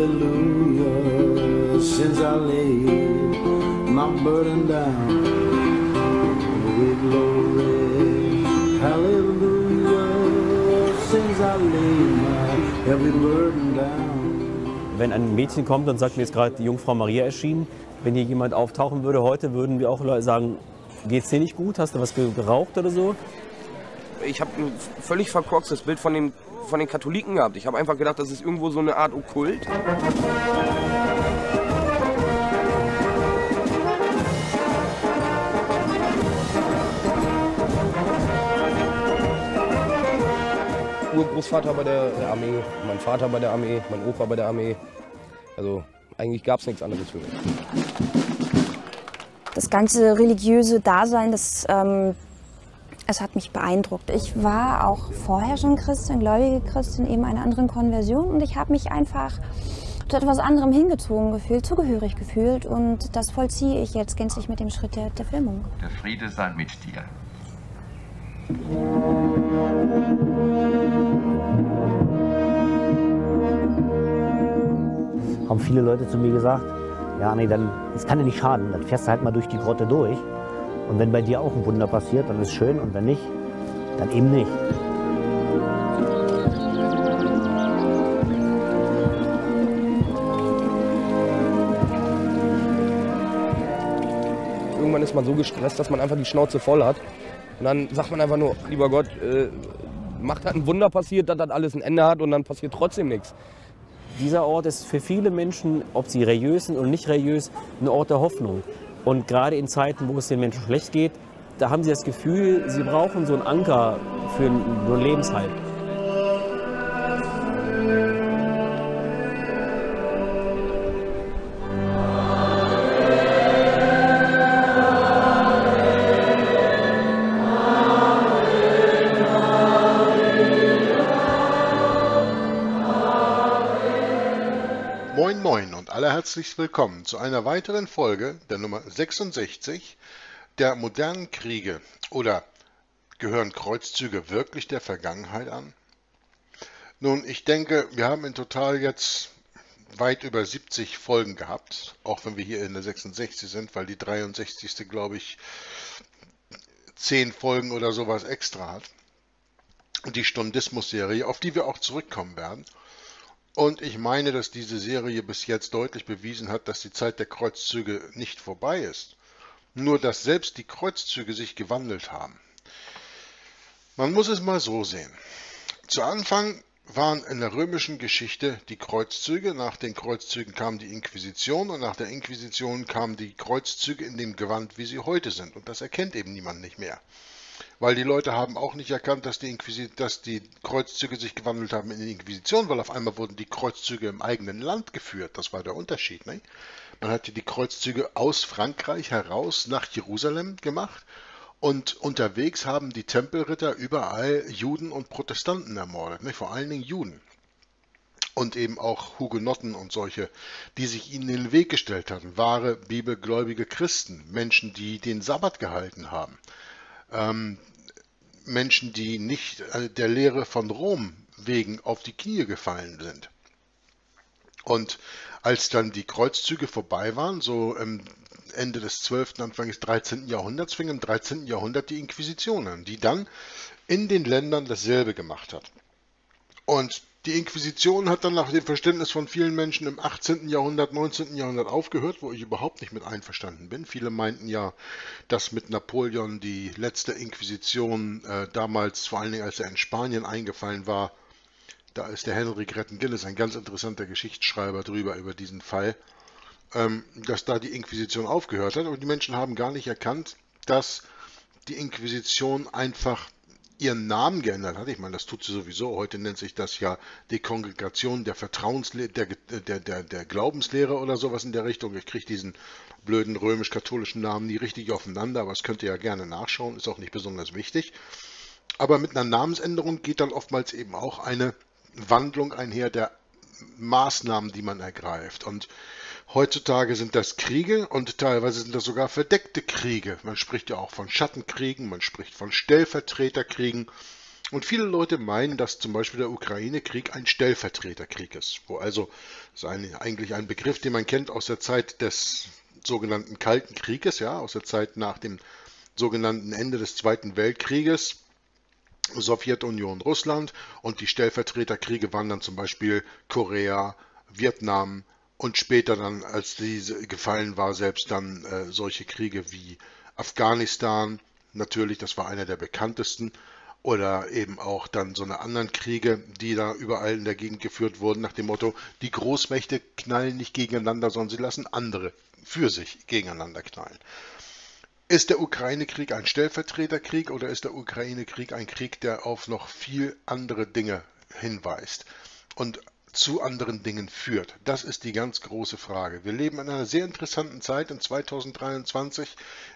hallelujah, since I laid my burden down. With glory, hallelujah, since I laid my every burden down. Wenn ein Mädchen kommt und sagt, mir ist gerade die Jungfrau Maria erschienen, wenn hier jemand auftauchen würde heute, würden wir auch sagen, geht's dir nicht gut, hast du was geraucht oder so? Ich habe ein völlig verkorkstes Bild von den Katholiken gehabt. Ich habe einfach gedacht, das ist irgendwo so eine Art Okkult. Urgroßvater bei der Armee, mein Vater bei der Armee, mein Opa bei der Armee. Also eigentlich gab es nichts anderes für mich. Das ganze religiöse Dasein, das es hat mich beeindruckt. Ich war auch vorher schon Christin, gläubige Christin, eben einer anderen Konversion. Und ich habe mich einfach zu etwas anderem hingezogen gefühlt, zugehörig gefühlt. Und das vollziehe ich jetzt gänzlich mit dem Schritt der Filmung. Der Friede sei mit dir. Haben viele Leute zu mir gesagt, ja, nee, dann, das kann dir nicht schaden, dann fährst du halt mal durch die Grotte durch. Und wenn bei dir auch ein Wunder passiert, dann ist schön, und wenn nicht, dann eben nicht. Irgendwann ist man so gestresst, dass man einfach die Schnauze voll hat. Und dann sagt man einfach nur, lieber Gott, macht halt ein Wunder passiert, dass das alles ein Ende hat, und dann passiert trotzdem nichts. Dieser Ort ist für viele Menschen, ob sie religiös sind oder nicht religiös, ein Ort der Hoffnung. Und gerade in Zeiten, wo es den Menschen schlecht geht, da haben sie das Gefühl, sie brauchen so einen Anker für einen Lebenshalt. Herzlich willkommen zu einer weiteren Folge, der Nummer 66, der modernen Kriege. Oder gehören Kreuzzüge wirklich der Vergangenheit an? Nun, ich denke, wir haben in total jetzt weit über 70 Folgen gehabt, auch wenn wir hier in der 66 sind, weil die 63. glaube ich 10 Folgen oder sowas extra hat. Und die Stundismus-Serie, auf die wir auch zurückkommen werden. Und ich meine, dass diese Serie bis jetzt deutlich bewiesen hat, dass die Zeit der Kreuzzüge nicht vorbei ist. Nur, dass selbst die Kreuzzüge sich gewandelt haben. Man muss es mal so sehen. Zu Anfang waren in der römischen Geschichte die Kreuzzüge, nach den Kreuzzügen kam die Inquisition und nach der Inquisition kamen die Kreuzzüge in dem Gewand, wie sie heute sind. Und das erkennt eben niemand nicht mehr. Weil die Leute haben auch nicht erkannt, dass die Kreuzzüge sich gewandelt haben in die Inquisition, weil auf einmal wurden die Kreuzzüge im eigenen Land geführt. Das war der Unterschied. Ne? Man hatte die Kreuzzüge aus Frankreich heraus nach Jerusalem gemacht und unterwegs haben die Tempelritter überall Juden und Protestanten ermordet, ne? Vor allen Dingen Juden. Und eben auch Hugenotten und solche, die sich ihnen in den Weg gestellt hatten. Wahre, bibelgläubige Christen, Menschen, die den Sabbat gehalten haben. Menschen, die nicht der Lehre von Rom wegen auf die Knie gefallen sind. Und als dann die Kreuzzüge vorbei waren, so Ende des 12., Anfang des 13. Jahrhunderts, fing im 13. Jahrhundert die Inquisition an, die dann in den Ländern dasselbe gemacht hat. Und die Inquisition hat dann nach dem Verständnis von vielen Menschen im 18. Jahrhundert, 19. Jahrhundert aufgehört, wo ich überhaupt nicht mit einverstanden bin. Viele meinten ja, dass mit Napoleon die letzte Inquisition damals, vor allen Dingen als er in Spanien eingefallen war, da ist der Henry Grattan Guinness, ein ganz interessanter Geschichtsschreiber drüber, über diesen Fall, dass da die Inquisition aufgehört hat. Aber die Menschen haben gar nicht erkannt, dass die Inquisition einfach ihren Namen geändert hat. Ich meine, das tut sie sowieso. Heute nennt sich das ja die Kongregation der Vertrauenslehre, der Glaubenslehre oder sowas in der Richtung. Ich kriege diesen blöden römisch-katholischen Namen nie richtig aufeinander, aber das könnt ihr ja gerne nachschauen, ist auch nicht besonders wichtig. Aber mit einer Namensänderung geht dann oftmals eben auch eine Wandlung einher der Maßnahmen, die man ergreift. Und heutzutage sind das Kriege und teilweise sind das sogar verdeckte Kriege. Man spricht ja auch von Schattenkriegen, man spricht von Stellvertreterkriegen Und viele Leute meinen, dass zum Beispiel der Ukraine-Krieg ein Stellvertreterkrieg ist, wo also das ist eigentlich ein Begriff, den man kennt aus der Zeit des sogenannten Kalten Krieges, ja, aus der Zeit nach dem sogenannten Ende des Zweiten Weltkrieges, Sowjetunion, Russland, und die Stellvertreterkriege waren dann zum Beispiel Korea, Vietnam und später dann, als diese gefallen war, selbst dann solche Kriege wie Afghanistan, natürlich, das war einer der bekanntesten, oder eben auch dann so eine anderen Kriege, die da überall in der Gegend geführt wurden, nach dem Motto, die Großmächte knallen nicht gegeneinander, sondern sie lassen andere für sich gegeneinander knallen. Ist der Ukraine-Krieg ein Stellvertreterkrieg oder ist der Ukraine-Krieg ein Krieg, der auf noch viel andere Dinge hinweist und zu anderen Dingen führt? Das ist die ganz große Frage. Wir leben in einer sehr interessanten Zeit in 2023.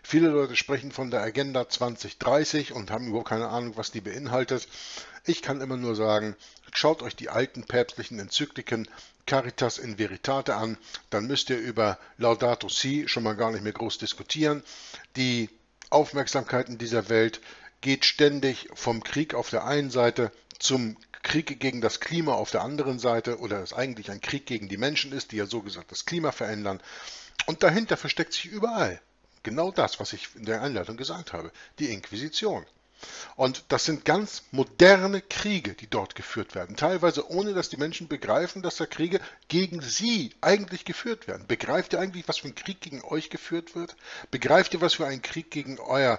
Viele Leute sprechen von der Agenda 2030 und haben überhaupt keine Ahnung, was die beinhaltet. Ich kann immer nur sagen, schaut euch die alten päpstlichen Enzykliken Caritas in Veritate an, dann müsst ihr über Laudato Si schon mal gar nicht mehr groß diskutieren. Die Aufmerksamkeit in dieser Welt geht ständig vom Krieg auf der einen Seite zum Krieg gegen das Klima auf der anderen Seite, oder es eigentlich ein Krieg gegen die Menschen ist, die ja so gesagt das Klima verändern. Und dahinter versteckt sich überall genau das, was ich in der Einleitung gesagt habe, die Inquisition. Und das sind ganz moderne Kriege, die dort geführt werden, teilweise ohne, dass die Menschen begreifen, dass da Kriege gegen sie eigentlich geführt werden. Begreift ihr eigentlich, was für ein Krieg gegen euch geführt wird? Begreift ihr, was für ein Krieg gegen euer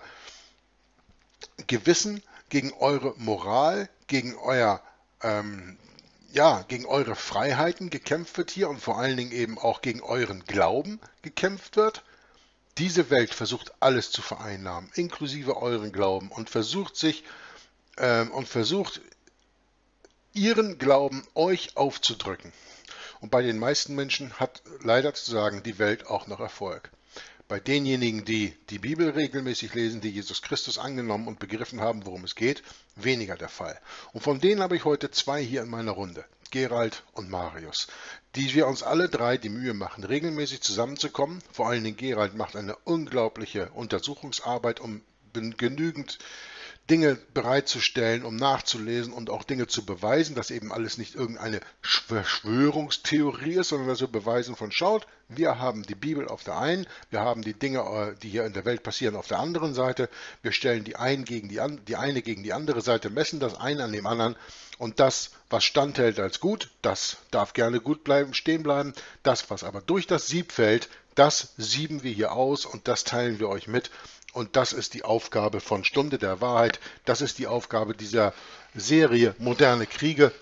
Gewissen, gegen eure Moral, gegen euer gegen eure Freiheiten gekämpft wird hier und vor allen Dingen eben auch gegen euren Glauben gekämpft wird? Diese Welt versucht alles zu vereinnahmen, inklusive euren Glauben, und versucht sich ihren Glauben euch aufzudrücken. Und bei den meisten Menschen hat leider zu sagen die Welt auch noch Erfolg. Bei denjenigen, die die Bibel regelmäßig lesen, die Jesus Christus angenommen und begriffen haben, worum es geht, weniger der Fall. Und von denen habe ich heute zwei hier in meiner Runde, Gerald und Marius, die wir uns alle drei die Mühe machen, regelmäßig zusammenzukommen. Vor allen Dingen Gerald macht eine unglaubliche Untersuchungsarbeit, um genügend Dinge bereitzustellen, um nachzulesen und auch Dinge zu beweisen, dass eben alles nicht irgendeine Verschwörungstheorie ist, sondern dass wir beweisen von, schaut, wir haben die Bibel auf der einen, wir haben die Dinge, die hier in der Welt passieren, auf der anderen Seite, wir stellen die eine gegen die andere Seite, messen das eine an dem anderen, und das, was standhält als gut, das darf gerne gut bleiben, stehen bleiben, das, was aber durch das Sieb fällt, das sieben wir hier aus und das teilen wir euch mit. Und das ist die Aufgabe von Stunde der Wahrheit. Das ist die Aufgabe dieser Serie Moderne Kriege,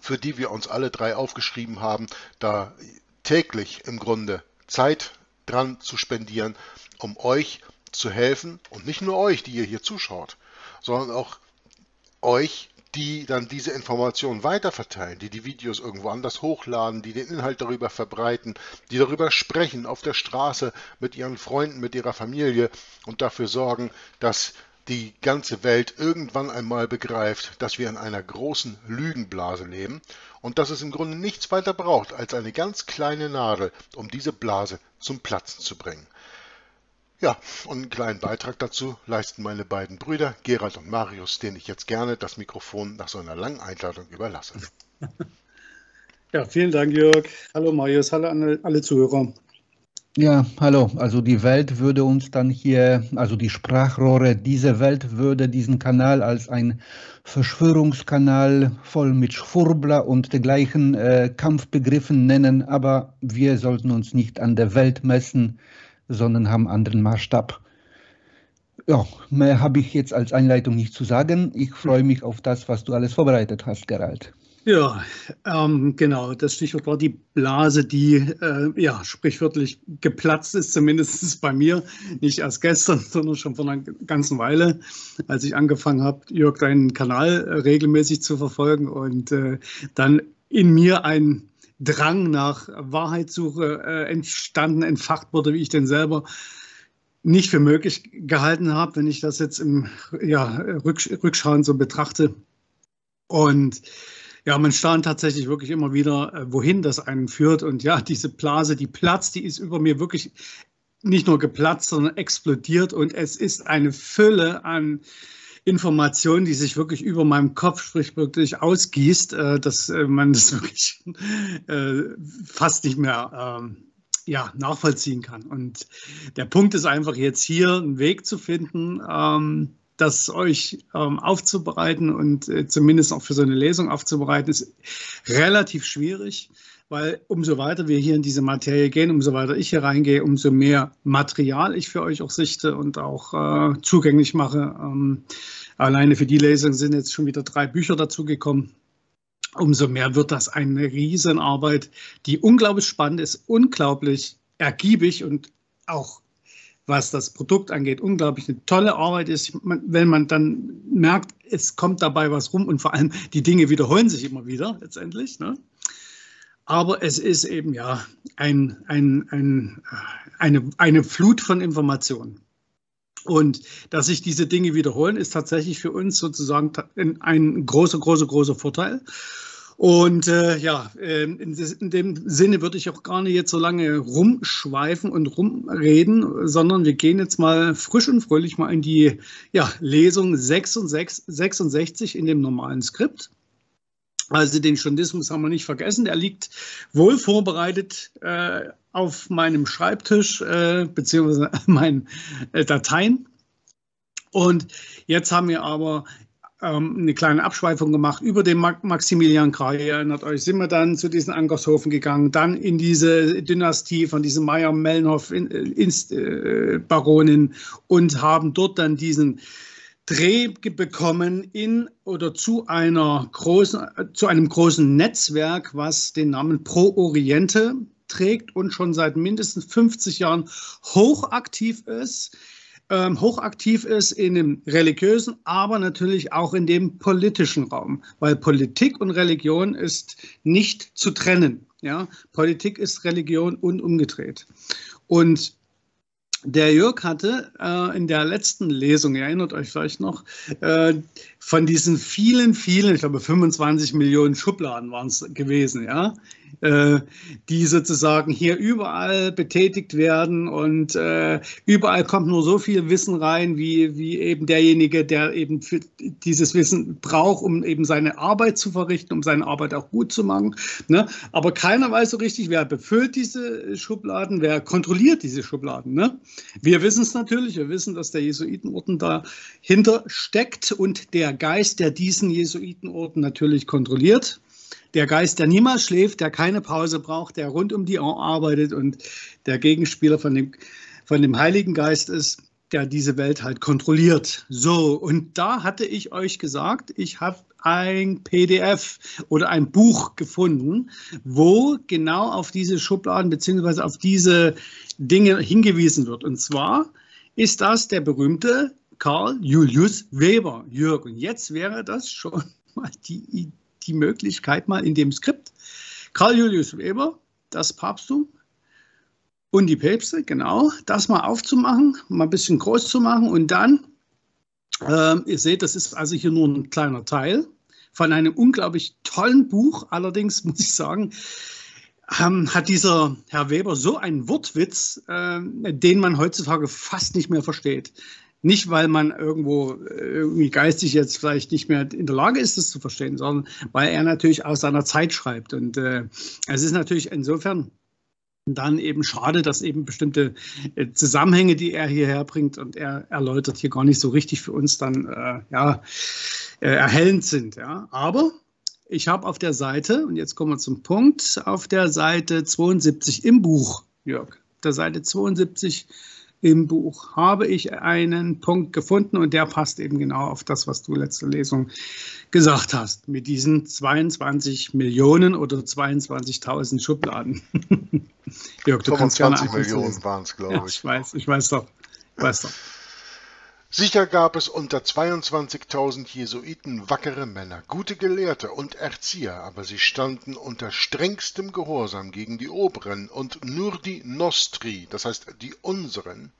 für die wir uns alle drei aufgeschrieben haben, da täglich im Grunde Zeit dran zu spendieren, um euch zu helfen. Und nicht nur euch, die ihr hier zuschaut, sondern auch euch, die dann diese Informationen weiterverteilen, die die Videos irgendwo anders hochladen, die den Inhalt darüber verbreiten, die darüber sprechen, auf der Straße, mit ihren Freunden, mit ihrer Familie, und dafür sorgen, dass die ganze Welt irgendwann einmal begreift, dass wir in einer großen Lügenblase leben und dass es im Grunde nichts weiter braucht als eine ganz kleine Nadel, um diese Blase zum Platzen zu bringen. Ja, und einen kleinen Beitrag dazu leisten meine beiden Brüder, Gerald und Marius, denen ich jetzt gerne das Mikrofon nach so einer langen Einladung überlasse. Ja, vielen Dank, Jörg. Hallo, Marius. Hallo an alle Zuhörer. Ja, hallo. Also die Welt würde uns dann hier, also die Sprachrohre dieser Welt würde diesen Kanal als ein Verschwörungskanal voll mit Schwurbler und dergleichen Kampfbegriffen nennen, aber wir sollten uns nicht an der Welt messen, sondern haben anderen Maßstab. Ja, mehr habe ich jetzt als Einleitung nicht zu sagen. Ich freue mich auf das, was du alles vorbereitet hast, Gerald. Ja, genau. Das Stichwort war die Blase, die sprichwörtlich geplatzt ist, zumindest bei mir. Nicht erst gestern, sondern schon vor einer ganzen Weile, als ich angefangen habe, Jörg, deinen Kanal regelmäßig zu verfolgen und dann in mir ein Drang nach Wahrheitssuche entfacht wurde, wie ich den selber nicht für möglich gehalten habe, wenn ich das jetzt im Rückschauen so betrachte. Und ja, man staunt tatsächlich wirklich immer wieder, wohin das einen führt. Und ja, diese Blase, die platzt, die ist über mir wirklich nicht nur geplatzt, sondern explodiert. Und es ist eine Fülle an Information, die sich wirklich über meinem Kopf, sprich wirklich ausgießt, dass man das wirklich fast nicht mehr nachvollziehen kann. Und der Punkt ist einfach jetzt hier einen Weg zu finden, das euch aufzubereiten und zumindest auch für so eine Lesung aufzubereiten, ist relativ schwierig, weil umso weiter wir hier in diese Materie gehen, umso weiter ich hier reingehe, umso mehr Material ich für euch auch sichte und auch zugänglich mache. Alleine für die Lesung sind jetzt schon wieder 3 Bücher dazugekommen. Umso mehr wird das eine Riesenarbeit, die unglaublich spannend ist, unglaublich ergiebig und auch, was das Produkt angeht, unglaublich eine tolle Arbeit ist, wenn man dann merkt, es kommt dabei was rum und vor allem die Dinge wiederholen sich immer wieder letztendlich, ne? Aber es ist eben ja eine Flut von Informationen. Und dass sich diese Dinge wiederholen, ist tatsächlich für uns sozusagen ein großer Vorteil. Und in dem Sinne würde ich auch gar nicht jetzt so lange rumschweifen und rumreden, sondern wir gehen jetzt mal frisch und fröhlich mal in die Lesung 66 in dem normalen Skript. Also den Stundismus haben wir nicht vergessen. Der liegt wohl vorbereitet auf meinem Schreibtisch beziehungsweise meinen Dateien. Und jetzt haben wir aber eine kleine Abschweifung gemacht über den Maximilian Krah. Ihr erinnert euch, sind wir dann zu diesen Angriffshofen gegangen, dann in diese Dynastie von diesem Mayr-Melnhof Baronin und haben dort dann diesen Dreh bekommen in oder zu einem großen Netzwerk, was den Namen Pro Oriente trägt und schon seit mindestens 50 Jahren hochaktiv ist in dem religiösen, aber natürlich auch in dem politischen Raum, weil Politik und Religion ist nicht zu trennen. Ja? Politik ist Religion und umgedreht. Und der Jörg hatte in der letzten Lesung, ihr erinnert euch vielleicht noch, von diesen vielen, ich glaube 25 Millionen Schubladen waren es gewesen, ja, die sozusagen hier überall betätigt werden und überall kommt nur so viel Wissen rein, wie eben derjenige, der eben für dieses Wissen braucht, um eben seine Arbeit zu verrichten, um seine Arbeit auch gut zu machen, ne? Aber keiner weiß so richtig, wer befüllt diese Schubladen, wer kontrolliert diese Schubladen, ne? Wir wissen es natürlich, wir wissen, dass der Jesuitenorden dahinter steckt und der Geist, der diesen Jesuitenorden natürlich kontrolliert, der Geist, der niemals schläft, der keine Pause braucht, der rund um die Uhr arbeitet und der Gegenspieler von dem Heiligen Geist ist, der diese Welt halt kontrolliert. So, und da hatte ich euch gesagt, ich habe ein PDF oder ein Buch gefunden, wo genau auf diese Schubladen bzw. auf diese Dinge hingewiesen wird. Und zwar ist das der berühmte Karl Julius Weber, Jörg. Und jetzt wäre das schon mal die Möglichkeit mal in dem Skript. Karl Julius Weber, das Papsttum und die Päpste, genau, das mal aufzumachen, mal ein bisschen groß zu machen und dann, ihr seht, das ist also hier nur ein kleiner Teil von einem unglaublich tollen Buch. Allerdings muss ich sagen, hat dieser Herr Weber so einen Wortwitz, den man heutzutage fast nicht mehr versteht. Nicht, weil man irgendwie geistig jetzt vielleicht nicht mehr in der Lage ist, das zu verstehen, sondern weil er natürlich aus seiner Zeit schreibt. Und es ist natürlich insofern dann eben schade, dass eben bestimmte Zusammenhänge, die er hierher bringt und er erläutert hier gar nicht so richtig für uns dann erhellend sind. Ja. Aber ich habe auf der Seite, und jetzt kommen wir zum Punkt, auf der Seite 72 im Buch, Jörg, der Seite 72 im Buch habe ich einen Punkt gefunden und der passt eben genau auf das, was du letzte Lesung gesagt hast, mit diesen 22 Millionen oder 22.000 Schubladen. Jörg, du kannst gerne 25 Millionen waren es, glaube ich. Ja, ich weiß doch. Sicher gab es unter 22.000 Jesuiten wackere Männer, gute Gelehrte und Erzieher, aber sie standen unter strengstem Gehorsam gegen die Oberen und nur die Nostri, das heißt die Unseren,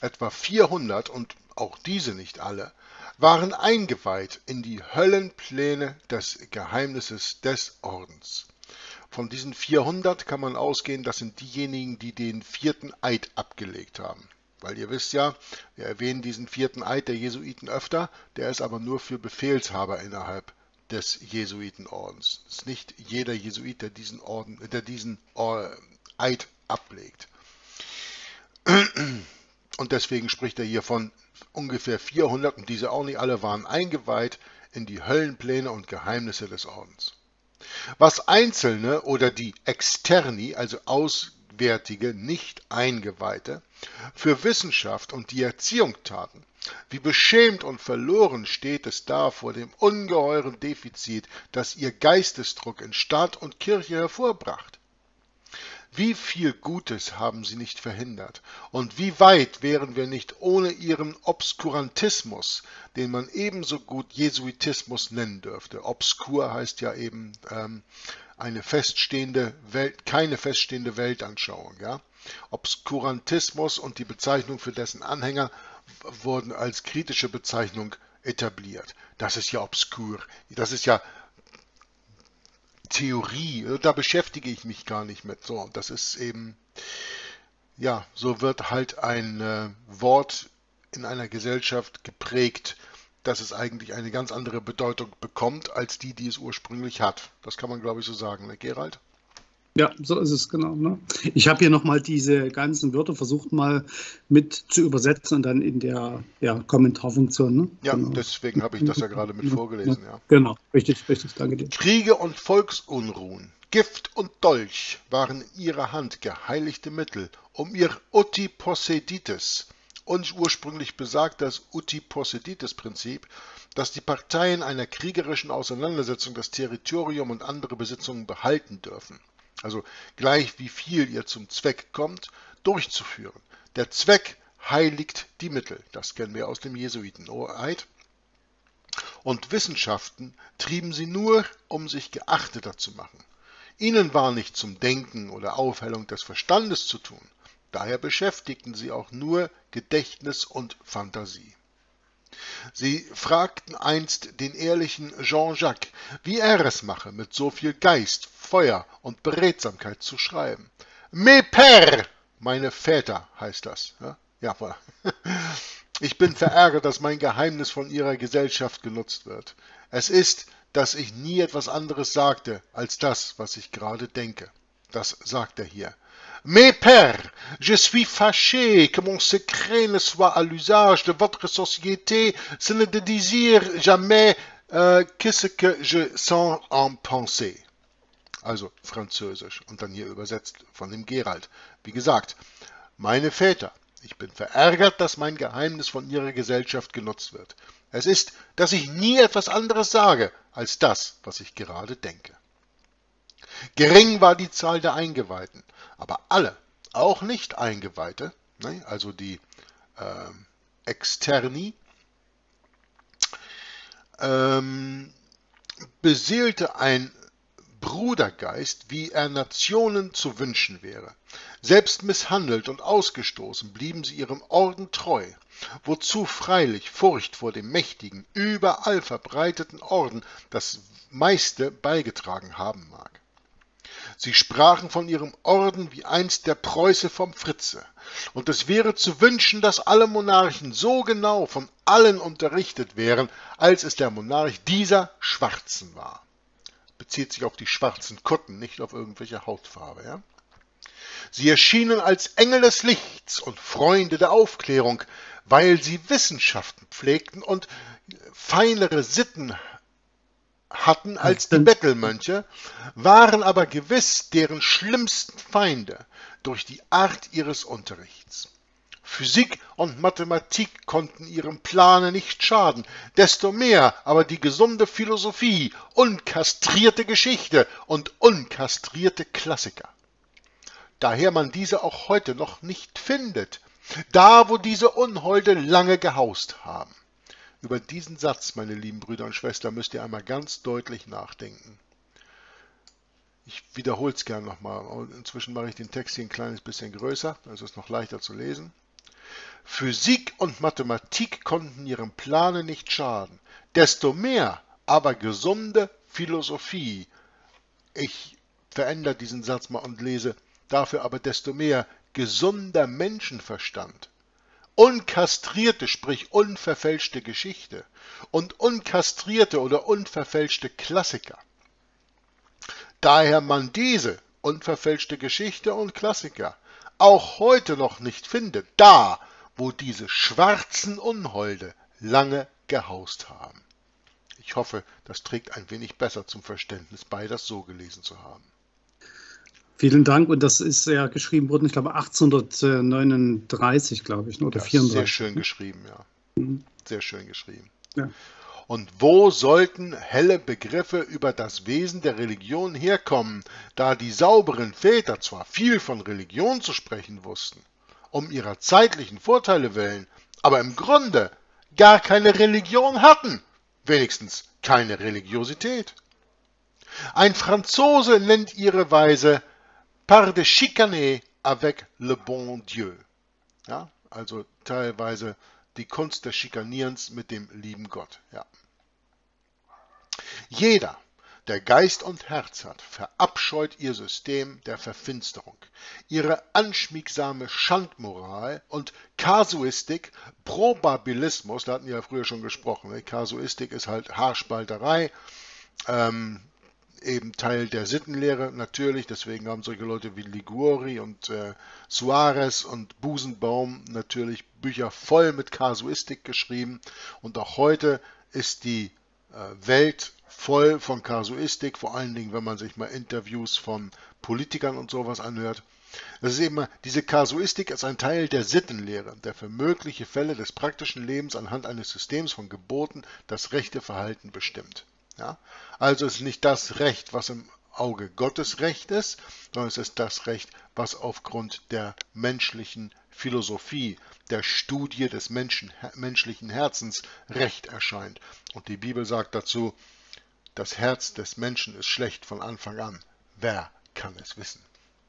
etwa 400 und auch diese nicht alle, waren eingeweiht in die Höllenpläne des Geheimnisses des Ordens. Von diesen 400 kann man ausgehen, das sind diejenigen, die den 4. Eid abgelegt haben. Weil ihr wisst ja, wir erwähnen diesen vierten Eid der Jesuiten öfter, der ist aber nur für Befehlshaber innerhalb des Jesuitenordens. Es ist nicht jeder Jesuit, der diesen Eid ablegt. Und deswegen spricht er hier von ungefähr 400, und diese auch nicht alle waren eingeweiht in die Höllenpläne und Geheimnisse des Ordens. Was Einzelne oder die Externi, also Auswärtige, nicht Eingeweihte, für Wissenschaft und die Erziehung taten, wie beschämt und verloren steht es da vor dem ungeheuren Defizit, das ihr Geistesdruck in Staat und Kirche hervorbracht. Wie viel Gutes haben sie nicht verhindert, und wie weit wären wir nicht ohne ihren Obskurantismus, den man ebenso gut Jesuitismus nennen dürfte. Obskur heißt ja eben eine feststehende Welt, keine feststehende Weltanschauung. Ja? Obskurantismus und die Bezeichnung für dessen Anhänger wurden als kritische Bezeichnung etabliert. Das ist ja obskur, das ist ja Theorie, da beschäftige ich mich gar nicht mit. So, das ist eben, ja, so wird halt ein Wort in einer Gesellschaft geprägt, dass es eigentlich eine ganz andere Bedeutung bekommt, als die, die es ursprünglich hat. Das kann man, glaube ich, so sagen, ne, Gerald? Ja, so ist es, genau. Ne? Ich habe hier nochmal diese ganzen Wörter versucht, mal mit zu übersetzen und dann in der Kommentarfunktion. Ne? Ja, genau. Deswegen habe ich das ja gerade mit vorgelesen. Ja. Genau, richtig, richtig, danke dir. Kriege und Volksunruhen, Gift und Dolch waren in ihrer Hand geheiligte Mittel, um ihr Utiposseditis, und ursprünglich besagt das Utiposseditis-Prinzip, dass die Parteien einer kriegerischen Auseinandersetzung das Territorium und andere Besitzungen behalten dürfen. Also gleich wie viel ihr zum Zweck kommt, durchzuführen. Der Zweck heiligt die Mittel, das kennen wir aus dem Jesuiten-Eid. Und Wissenschaften trieben sie nur, um sich geachteter zu machen. Ihnen war nicht zum Denken oder Aufhellung des Verstandes zu tun, daher beschäftigten sie auch nur Gedächtnis und Fantasie. Sie fragten einst den ehrlichen Jean-Jacques, wie er es mache, mit so viel Geist, Feuer und Beredsamkeit zu schreiben. Mes pères, meine Väter, heißt das. Ja, voilà. Ich bin verärgert, dass mein Geheimnis von ihrer Gesellschaft genutzt wird. Es ist, dass ich nie etwas anderes sagte, als das, was ich gerade denke. Das sagt er hier. Mes pères, je suis fâché que mon secret ne soit à l'usage de votre société, ce ne désire jamais que ce que je sens en pensée. Also französisch und dann hier übersetzt von dem Gerald. Wie gesagt, meine Väter, ich bin verärgert, dass mein Geheimnis von ihrer Gesellschaft genutzt wird. Es ist, dass ich nie etwas anderes sage, als das, was ich gerade denke. Gering war die Zahl der Eingeweihten, aber alle, auch Nicht-Eingeweihte, ne, also die Externi, beseelte ein Brudergeist, wie er Nationen zu wünschen wäre. Selbst misshandelt und ausgestoßen blieben sie ihrem Orden treu, wozu freilich Furcht vor dem mächtigen, überall verbreiteten Orden das meiste beigetragen haben mag. Sie sprachen von ihrem Orden wie einst der Preuße vom Fritze, und es wäre zu wünschen, dass alle Monarchen so genau von allen unterrichtet wären, als es der Monarch dieser Schwarzen war. Bezieht sich auf die schwarzen Kutten, nicht auf irgendwelche Hautfarbe. Ja? Sie erschienen als Engel des Lichts und Freunde der Aufklärung, weil sie Wissenschaften pflegten und feinere Sitten hatten als die Bettelmönche, waren aber gewiss deren schlimmsten Feinde durch die Art ihres Unterrichts. Physik und Mathematik konnten ihrem Plane nicht schaden, desto mehr aber die gesunde Philosophie, unkastrierte Geschichte und unkastrierte Klassiker. Daher man diese auch heute noch nicht findet, da wo diese Unholde lange gehaust haben. Über diesen Satz, meine lieben Brüder und Schwestern, müsst ihr einmal ganz deutlich nachdenken. Ich wiederhole es gerne nochmal. Inzwischen mache ich den Text hier ein kleines bisschen größer, also ist es noch leichter zu lesen. Physik und Mathematik konnten ihrem Plane nicht schaden, desto mehr aber gesunde Philosophie. Ich verändere diesen Satz mal und lese dafür aber desto mehr gesunder Menschenverstand unkastrierte, sprich unverfälschte Geschichte und unkastrierte oder unverfälschte Klassiker. Daher man diese unverfälschte Geschichte und Klassiker auch heute noch nicht findet, da wo diese schwarzen Unholde lange gehaust haben. Ich hoffe, das trägt ein wenig besser zum Verständnis bei, das so gelesen zu haben. Vielen Dank, und das ist ja geschrieben worden, ich glaube 1839, glaube ich, oder 34. Sehr schön geschrieben, ja. Mhm. Sehr schön geschrieben. Ja. Und wo sollten helle Begriffe über das Wesen der Religion herkommen, da die sauberen Väter zwar viel von Religion zu sprechen wussten, um ihrer zeitlichen Vorteile willen, aber im Grunde gar keine Religion hatten, wenigstens keine Religiosität. Ein Franzose nennt ihre Weise par de chicaner avec le bon Dieu, ja, also teilweise die Kunst des Schikanierens mit dem lieben Gott. Ja. Jeder, der Geist und Herz hat, verabscheut ihr System der Verfinsterung, ihre anschmiegsame Schandmoral und Kasuistik, Probabilismus, da hatten wir ja früher schon gesprochen, ne? Kasuistik ist halt Haarspalterei, eben Teil der Sittenlehre natürlich, deswegen haben solche Leute wie Liguori und Suarez und Busenbaum natürlich Bücher voll mit Kasuistik geschrieben, und auch heute ist die Welt voll von Kasuistik, vor allen Dingen, wenn man sich mal Interviews von Politikern und sowas anhört. Das ist eben, diese Kasuistik ist ein Teil der Sittenlehre, der für mögliche Fälle des praktischen Lebens anhand eines Systems von Geboten das rechte Verhalten bestimmt. Ja, also es ist nicht das Recht, was im Auge Gottes Recht ist, sondern es ist das Recht, was aufgrund der menschlichen Philosophie, der Studie des menschlichen Herzens Recht erscheint. Und die Bibel sagt dazu, das Herz des Menschen ist schlecht von Anfang an. Wer kann es wissen?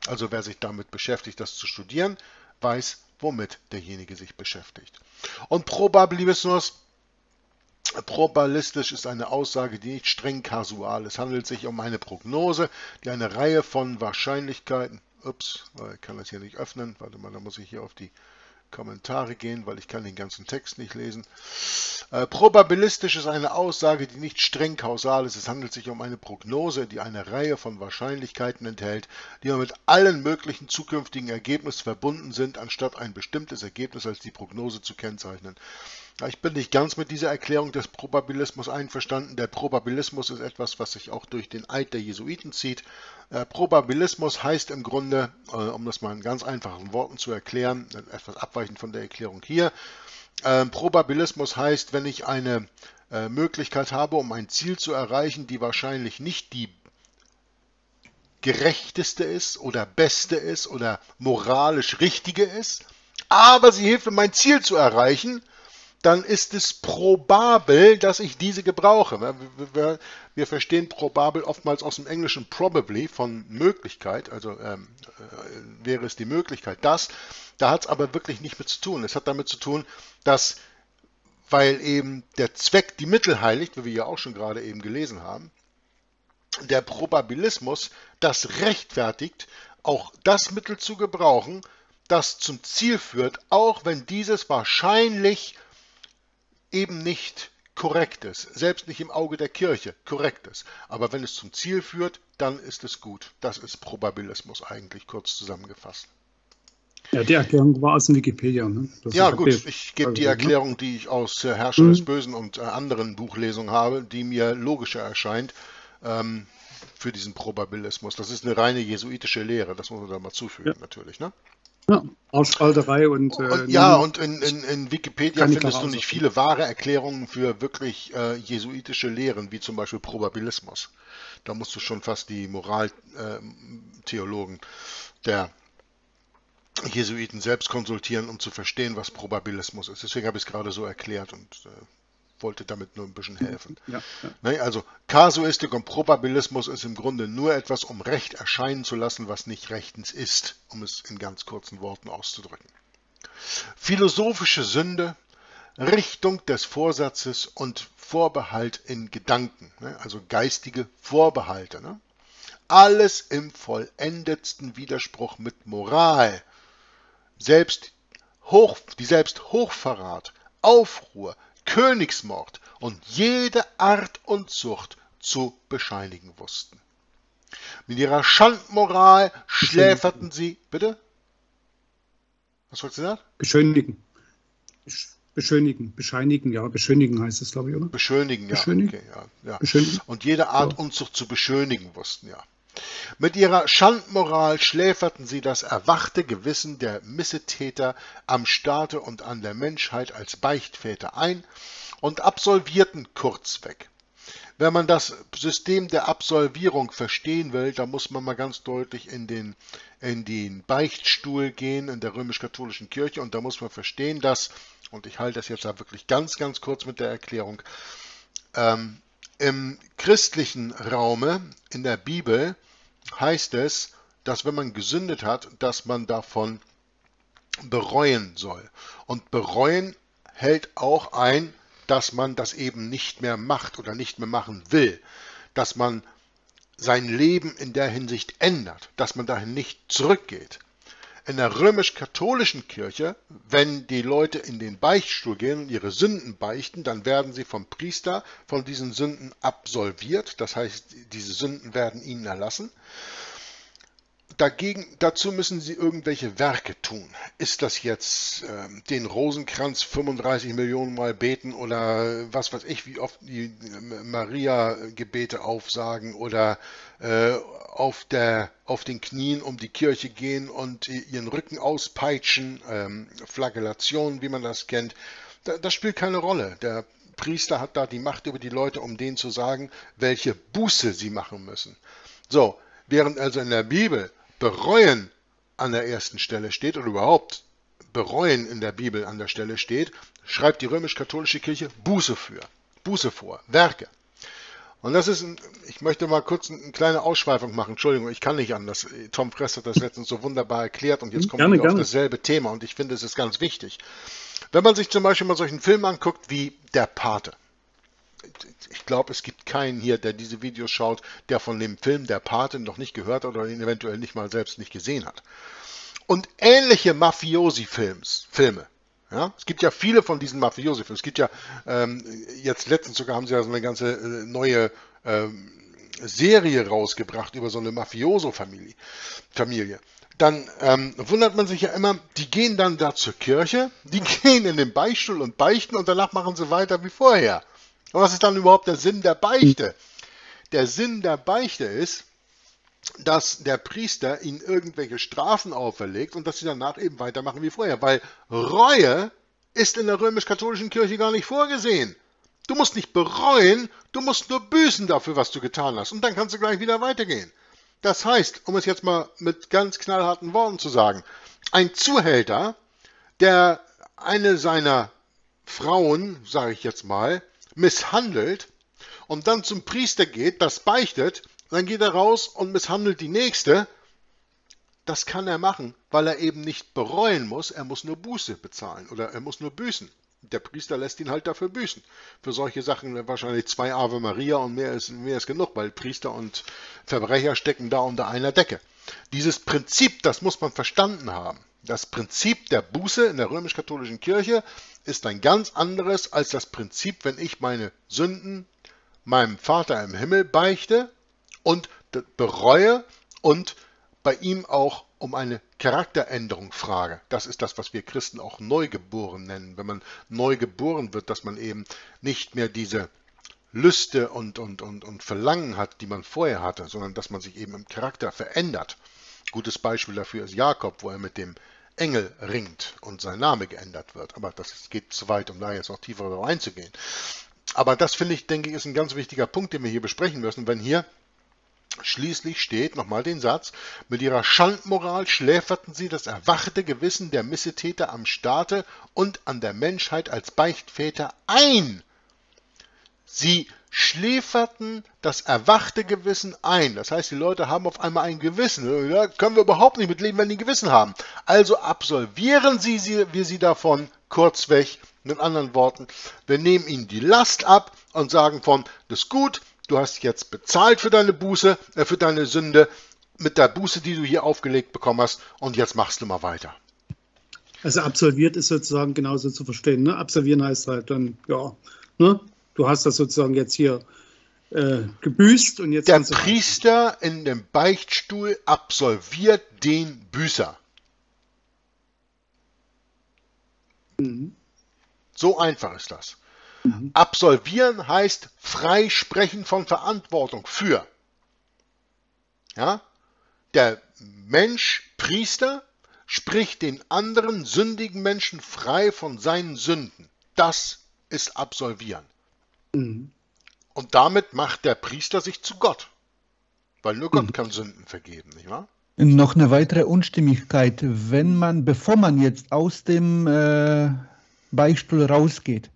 Also wer sich damit beschäftigt, das zu studieren, weiß, womit derjenige sich beschäftigt. Und Probabilismus, probabilistisch ist eine Aussage, die nicht streng kasual ist. Es handelt sich um eine Prognose, die eine Reihe von Wahrscheinlichkeiten, ups, ich kann das hier nicht öffnen, warte mal, da muss ich hier auf die Kommentare gehen, weil ich kann den ganzen Text nicht lesen. Probabilistisch ist eine Aussage, die nicht streng kausal ist. Es handelt sich um eine Prognose, die eine Reihe von Wahrscheinlichkeiten enthält, die mit allen möglichen zukünftigen Ergebnissen verbunden sind, anstatt ein bestimmtes Ergebnis als die Prognose zu kennzeichnen. Ich bin nicht ganz mit dieser Erklärung des Probabilismus einverstanden. Der Probabilismus ist etwas, was sich auch durch den Eid der Jesuiten zieht. Probabilismus heißt im Grunde, um das mal in ganz einfachen Worten zu erklären, etwas abweichend von der Erklärung hier, Probabilismus heißt, wenn ich eine Möglichkeit habe, um ein Ziel zu erreichen, die wahrscheinlich nicht die gerechteste ist oder beste ist oder moralisch richtige ist, aber sie hilft mir, mein Ziel zu erreichen, dann ist es probabel, dass ich diese gebrauche. Wir verstehen probabel oftmals aus dem Englischen probably von Möglichkeit, also wäre es die Möglichkeit, das. Da hat es aber wirklich nicht mit zu tun. Es hat damit zu tun, dass, weil eben der Zweck die Mittel heiligt, wie wir ja auch schon gerade eben gelesen haben, der Probabilismus das rechtfertigt, auch das Mittel zu gebrauchen, das zum Ziel führt, auch wenn dieses wahrscheinlich eben nicht korrekt ist, selbst nicht im Auge der Kirche korrekt ist. Aber wenn es zum Ziel führt, dann ist es gut. Das ist Probabilismus eigentlich kurz zusammengefasst. Ja, die Erklärung war aus dem Wikipedia. Ne? Ja gut, ich gebe die Erklärung, die ich aus Herrscher des Bösen und anderen Buchlesungen habe, die mir logischer erscheint für diesen Probabilismus. Das ist eine reine jesuitische Lehre, das muss man da mal zufügen, ja. Natürlich. Ne? Ja, Ausspalterei und ja, und in Wikipedia findest du nicht viele wahre Erklärungen für wirklich jesuitische Lehren, wie zum Beispiel Probabilismus. Da musst du schon fast die Moraltheologen der Jesuiten selbst konsultieren, um zu verstehen, was Probabilismus ist. Deswegen habe ich es gerade so erklärt und wollte damit nur ein bisschen helfen. Ja, ja. Also Kasuistik und Probabilismus ist im Grunde nur etwas, um Recht erscheinen zu lassen, was nicht rechtens ist, um es in ganz kurzen Worten auszudrücken. Philosophische Sünde, Richtung des Vorsatzes und Vorbehalt in Gedanken, also geistige Vorbehalte. Alles im vollendetsten Widerspruch mit Moral. Selbst Selbsthochverrat, Aufruhr, Königsmord und jede Art und Zucht zu bescheinigen wussten. Mit ihrer Schandmoral schläferten sie... Bitte? Was wolltest du sagen? Beschönigen. Beschönigen heißt es, glaube ich, oder? Beschönigen, ja. Beschönigen. Okay, ja. Beschönigen. Und jede Art Unzucht zu beschönigen wussten, ja. Mit ihrer Schandmoral schläferten sie das erwachte Gewissen der Missetäter am Staate und an der Menschheit als Beichtväter ein und absolvierten kurzweg. Wenn man das System der Absolvierung verstehen will, dann muss man mal ganz deutlich in den Beichtstuhl gehen, in der römisch-katholischen Kirche, und da muss man verstehen, dass, und ich halte das jetzt da wirklich ganz, ganz kurz mit der Erklärung, im christlichen Raume, in der Bibel, heißt es, dass wenn man gesündet hat, dass man davon bereuen soll. Und bereuen hält auch ein, dass man das eben nicht mehr macht oder nicht mehr machen will, dass man sein Leben in der Hinsicht ändert, dass man dahin nicht zurückgeht. In der römisch-katholischen Kirche, wenn die Leute in den Beichtstuhl gehen und ihre Sünden beichten, dann werden sie vom Priester von diesen Sünden absolviert. Das heißt, diese Sünden werden ihnen erlassen. Dazu müssen sie irgendwelche Werke tun. Ist das jetzt den Rosenkranz 35 Millionen Mal beten oder was weiß ich, wie oft die Maria-Gebete aufsagen oder auf den Knien um die Kirche gehen und ihren Rücken auspeitschen, Flagellation, wie man das kennt, das spielt keine Rolle. Der Priester hat da die Macht über die Leute, um denen zu sagen, welche Buße sie machen müssen. So, während also in der Bibel Bereuen an der ersten Stelle steht oder überhaupt Bereuen in der Bibel an der Stelle steht, schreibt die römisch-katholische Kirche Buße vor, Werke. Und das ist, ich möchte mal kurz eine kleine Ausschweifung machen, Entschuldigung, ich kann nicht anders. Tom Fress hat das letztens so wunderbar erklärt und jetzt kommt wieder auf dasselbe Thema und ich finde, es ist ganz wichtig. Wenn man sich zum Beispiel mal solchen Film anguckt wie Der Pate. Ich glaube, es gibt keinen hier, der diese Videos schaut, der von dem Film Der Pate noch nicht gehört hat oder ihn eventuell nicht mal selbst nicht gesehen hat. Und ähnliche Mafiosi-Filme. Ja? Es gibt ja viele von diesen Mafiosi-Filmen. Es gibt ja, jetzt letztens sogar haben sie ja so eine ganze neue Serie rausgebracht über so eine Mafioso-Familie. Dann wundert man sich ja immer, die gehen dann da zur Kirche, die gehen in den Beichtstuhl und beichten und danach machen sie weiter wie vorher. Und was ist dann überhaupt der Sinn der Beichte? Der Sinn der Beichte ist, dass der Priester ihnen irgendwelche Strafen auferlegt und dass sie danach eben weitermachen wie vorher. Weil Reue ist in der römisch-katholischen Kirche gar nicht vorgesehen. Du musst nicht bereuen, du musst nur büßen dafür, was du getan hast. Und dann kannst du gleich wieder weitergehen. Das heißt, um es jetzt mal mit ganz knallharten Worten zu sagen, ein Zuhälter, der eine seiner Frauen, sage ich jetzt mal, misshandelt und dann zum Priester geht, das beichtet, dann geht er raus und misshandelt die Nächste. Das kann er machen, weil er eben nicht bereuen muss, er muss nur Buße bezahlen oder er muss nur büßen. Der Priester lässt ihn halt dafür büßen. Für solche Sachen wahrscheinlich 2 Ave Maria und mehr ist genug, weil Priester und Verbrecher stecken da unter einer Decke. Dieses Prinzip, das muss man verstanden haben. Das Prinzip der Buße in der römisch-katholischen Kirche ist ein ganz anderes als das Prinzip, wenn ich meine Sünden meinem Vater im Himmel beichte und bereue und bei ihm auch um eine Charakteränderung frage. Das ist das, was wir Christen auch neugeboren nennen. Wenn man neu geboren wird, dass man eben nicht mehr diese Lüste und Verlangen hat, die man vorher hatte, sondern dass man sich eben im Charakter verändert. Gutes Beispiel dafür ist Jakob, wo er mit dem Engel ringt und sein Name geändert wird. Aber das geht zu weit, um da jetzt noch tiefer darauf einzugehen. Aber das finde ich, denke ich, ist ein ganz wichtiger Punkt, den wir hier besprechen müssen, wenn hier schließlich steht, nochmal den Satz, mit ihrer Schandmoral schläferten sie das erwachte Gewissen der Missetäter am Staate und an der Menschheit als Beichtväter ein. Sie schläferten das erwachte Gewissen ein. Das heißt, die Leute haben auf einmal ein Gewissen. Da können wir überhaupt nicht mit leben, wenn die ein Gewissen haben. Also absolvieren wir sie davon kurzweg. Mit anderen Worten, wir nehmen ihnen die Last ab und sagen von, das ist gut, du hast jetzt bezahlt für deine Buße, für deine Sünde, mit der Buße, die du hier aufgelegt bekommen hast, und jetzt machst du mal weiter. Also absolviert ist sozusagen genauso zu verstehen. Ne? Absolvieren heißt halt dann, ja, ne? Du hast das sozusagen jetzt hier gebüßt und jetzt... Der Priester in dem Beichtstuhl absolviert den Büßer. Mhm. So einfach ist das. Mhm. Absolvieren heißt freisprechen von Verantwortung für. Ja? Der Mensch, Priester, spricht den anderen sündigen Menschen frei von seinen Sünden. Das ist absolvieren. Mhm. Und damit macht der Priester sich zu Gott. Weil nur Gott kann Sünden vergeben, nicht wahr? Noch eine weitere Unstimmigkeit. Wenn man, bevor man jetzt aus dem Beichtstuhl rausgeht,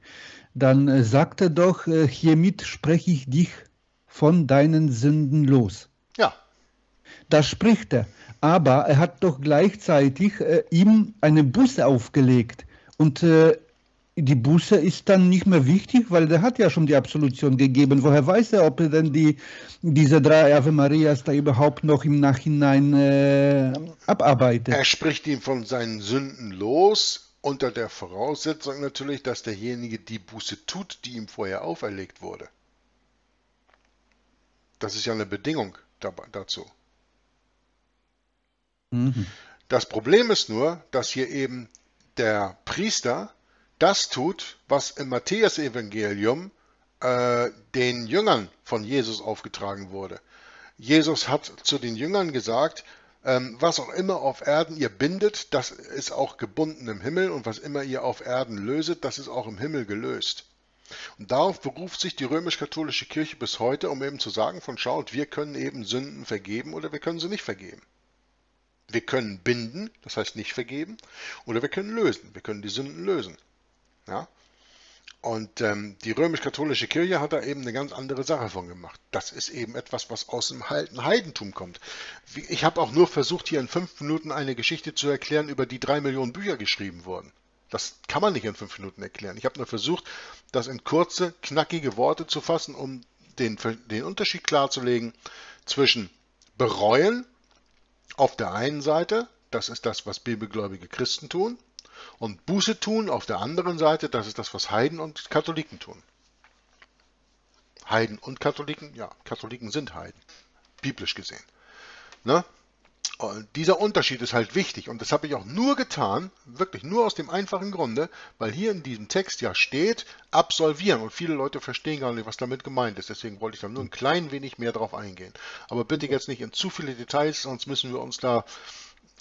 dann sagt er doch, hiermit spreche ich dich von deinen Sünden los. Ja. Das spricht er. Aber er hat doch gleichzeitig ihm eine Buße aufgelegt. Und die Buße ist dann nicht mehr wichtig, weil der hat ja schon die Absolution gegeben. Woher weiß er, ob er denn diese drei Ave Marias da überhaupt noch im Nachhinein abarbeitet? Er spricht ihm von seinen Sünden los, unter der Voraussetzung natürlich, dass derjenige die Buße tut, die ihm vorher auferlegt wurde. Das ist ja eine Bedingung dazu. Das Problem ist nur, dass hier eben der Priester das tut, was im Matthäus-Evangelium den Jüngern von Jesus aufgetragen wurde. Jesus hat zu den Jüngern gesagt, was auch immer auf Erden ihr bindet, das ist auch gebunden im Himmel, und was immer ihr auf Erden löset, das ist auch im Himmel gelöst. Und darauf beruft sich die römisch-katholische Kirche bis heute, um eben zu sagen, von schaut, wir können eben Sünden vergeben oder wir können sie nicht vergeben. Wir können binden, das heißt nicht vergeben, oder wir können lösen, wir können die Sünden lösen. Ja? Und die römisch-katholische Kirche hat da eben eine ganz andere Sache von gemacht. Das ist eben etwas, was aus dem alten Heidentum kommt. Ich habe auch nur versucht, hier in 5 Minuten eine Geschichte zu erklären, über die 3 Millionen Bücher geschrieben wurden. Das kann man nicht in 5 Minuten erklären. Ich habe nur versucht, das in kurze, knackige Worte zu fassen, um den Unterschied klarzulegen zwischen bereuen, auf der einen Seite, das ist das, was bibelgläubige Christen tun, und Buße tun, auf der anderen Seite, das ist das, was Heiden und Katholiken tun. Heiden und Katholiken, ja, Katholiken sind Heiden, biblisch gesehen. Ne? Und dieser Unterschied ist halt wichtig, und das habe ich auch nur getan, wirklich nur aus dem einfachen Grunde, weil hier in diesem Text ja steht, absolvieren, und viele Leute verstehen gar nicht, was damit gemeint ist, deswegen wollte ich da nur ein klein wenig mehr drauf eingehen. Aber bitte jetzt nicht in zu viele Details, sonst müssen wir uns da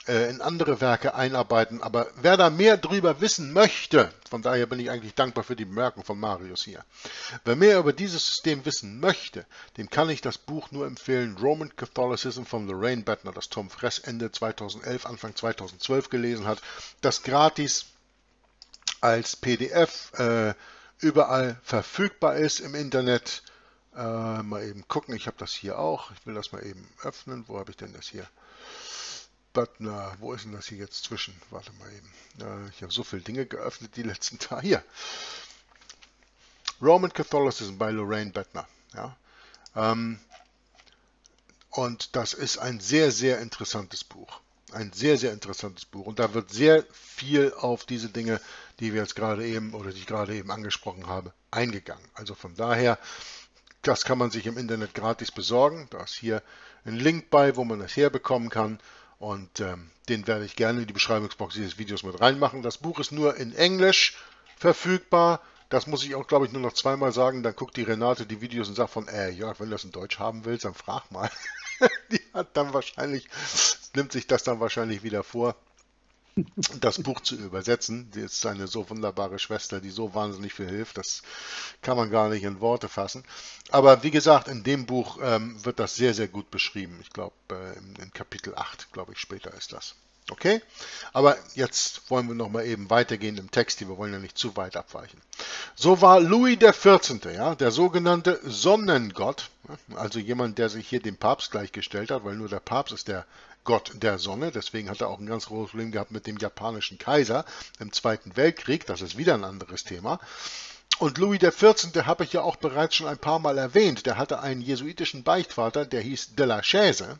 in andere Werke einarbeiten, aber wer da mehr drüber wissen möchte, von daher bin ich eigentlich dankbar für die Bemerkung von Marius hier, wer mehr über dieses System wissen möchte, dem kann ich das Buch nur empfehlen, Roman Catholicism von Lorraine Boettner, das Tom Fress Ende 2011, Anfang 2012 gelesen hat, das gratis als PDF überall verfügbar ist im Internet. Mal eben gucken, ich habe das hier auch, ich will das mal eben öffnen, wo habe ich denn das hier? Na, wo ist denn das hier jetzt zwischen? Warte mal eben. Ich habe so viele Dinge geöffnet die letzten Tage. Hier. Roman Catholicism bei Lorraine Boettner. Ja. Und das ist ein sehr, sehr interessantes Buch. Ein sehr, sehr interessantes Buch. Und da wird sehr viel auf diese Dinge, die wir jetzt gerade eben oder die ich gerade eben angesprochen habe, eingegangen. Also von daher, das kann man sich im Internet gratis besorgen. Da ist hier ein Link bei, wo man das herbekommen kann. Und den werde ich gerne in die Beschreibungsbox dieses Videos mit reinmachen. Das Buch ist nur in Englisch verfügbar. Das muss ich auch, glaube ich, nur noch zweimal sagen. Dann guckt die Renate die Videos und sagt von, ja, wenn du das in Deutsch haben willst, dann frag mal. Die hat dann wahrscheinlich, nimmt sich das dann wahrscheinlich wieder vor, das Buch zu übersetzen. Die ist eine so wunderbare Schwester, die so wahnsinnig viel hilft. Das kann man gar nicht in Worte fassen. Aber wie gesagt, in dem Buch wird das sehr, sehr gut beschrieben. Ich glaube, in Kapitel 8, glaube ich, später ist das. Okay? Aber jetzt wollen wir nochmal eben weitergehen im Text. Wir wollen ja nicht zu weit abweichen. So war Louis XIV., ja, der sogenannte Sonnengott, also jemand, der sich hier dem Papst gleichgestellt hat, weil nur der Papst ist der Gott der Sonne, deswegen hat er auch ein ganz großes Problem gehabt mit dem japanischen Kaiser im Zweiten Weltkrieg, das ist wieder ein anderes Thema. Und Louis XIV., der habe ich ja auch bereits schon ein paar Mal erwähnt, der hatte einen jesuitischen Beichtvater, der hieß Della Chiesa.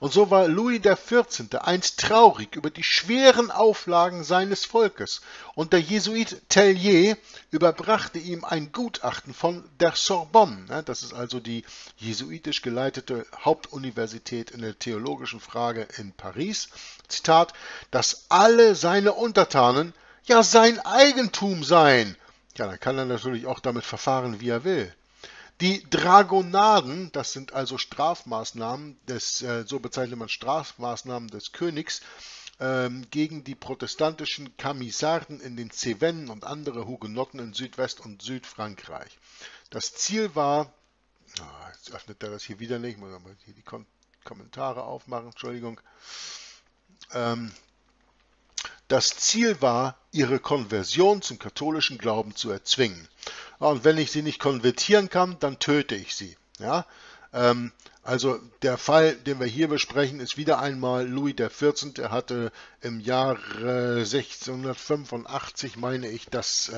Und so war Louis XIV. Einst traurig über die schweren Auflagen seines Volkes, und der Jesuit Tellier überbrachte ihm ein Gutachten von der Sorbonne, das ist also die jesuitisch geleitete Hauptuniversität in der theologischen Frage in Paris, Zitat, dass alle seine Untertanen ja sein Eigentum seien. Ja, dann kann er natürlich auch damit verfahren, wie er will. Die Dragonaden, das sind also Strafmaßnahmen, so bezeichnet man Strafmaßnahmen des Königs, gegen die protestantischen Camisarden in den Cevennen und andere Hugenotten in Südwest- und Südfrankreich. Das Ziel war, jetzt öffnet er das hier wieder nicht, muss man hier die Kommentare aufmachen, Entschuldigung. Das Ziel war, ihre Konversion zum katholischen Glauben zu erzwingen. Und wenn ich sie nicht konvertieren kann, dann töte ich sie. Ja? Also der Fall, den wir hier besprechen, ist wieder einmal Louis XIV. Er hatte im Jahre 1685, meine ich, das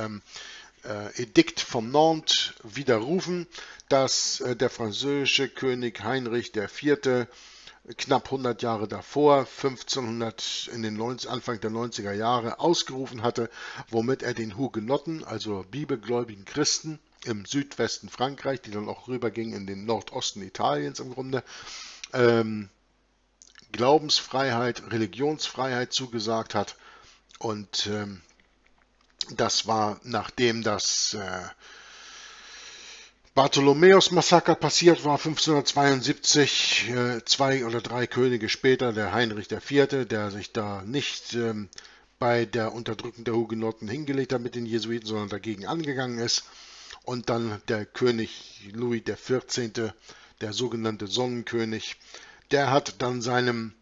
Edikt von Nantes widerrufen, dass der französische König Heinrich IV. Knapp 100 Jahre davor, 1500 in den Anfang der 90er Jahre, ausgerufen hatte, womit er den Hugenotten, also bibelgläubigen Christen im Südwesten Frankreich, die dann auch rübergingen in den Nordosten Italiens im Grunde, Glaubensfreiheit, Religionsfreiheit zugesagt hat. Und das war, nachdem das Bartholomäus-Massaker passiert war 1572, 2 oder 3 Könige später, der Heinrich IV., der sich da nicht bei der Unterdrückung der Hugenotten hingelegt hat mit den Jesuiten, sondern dagegen angegangen ist. Und dann der König Louis XIV., der sogenannte Sonnenkönig, der hat dann seinem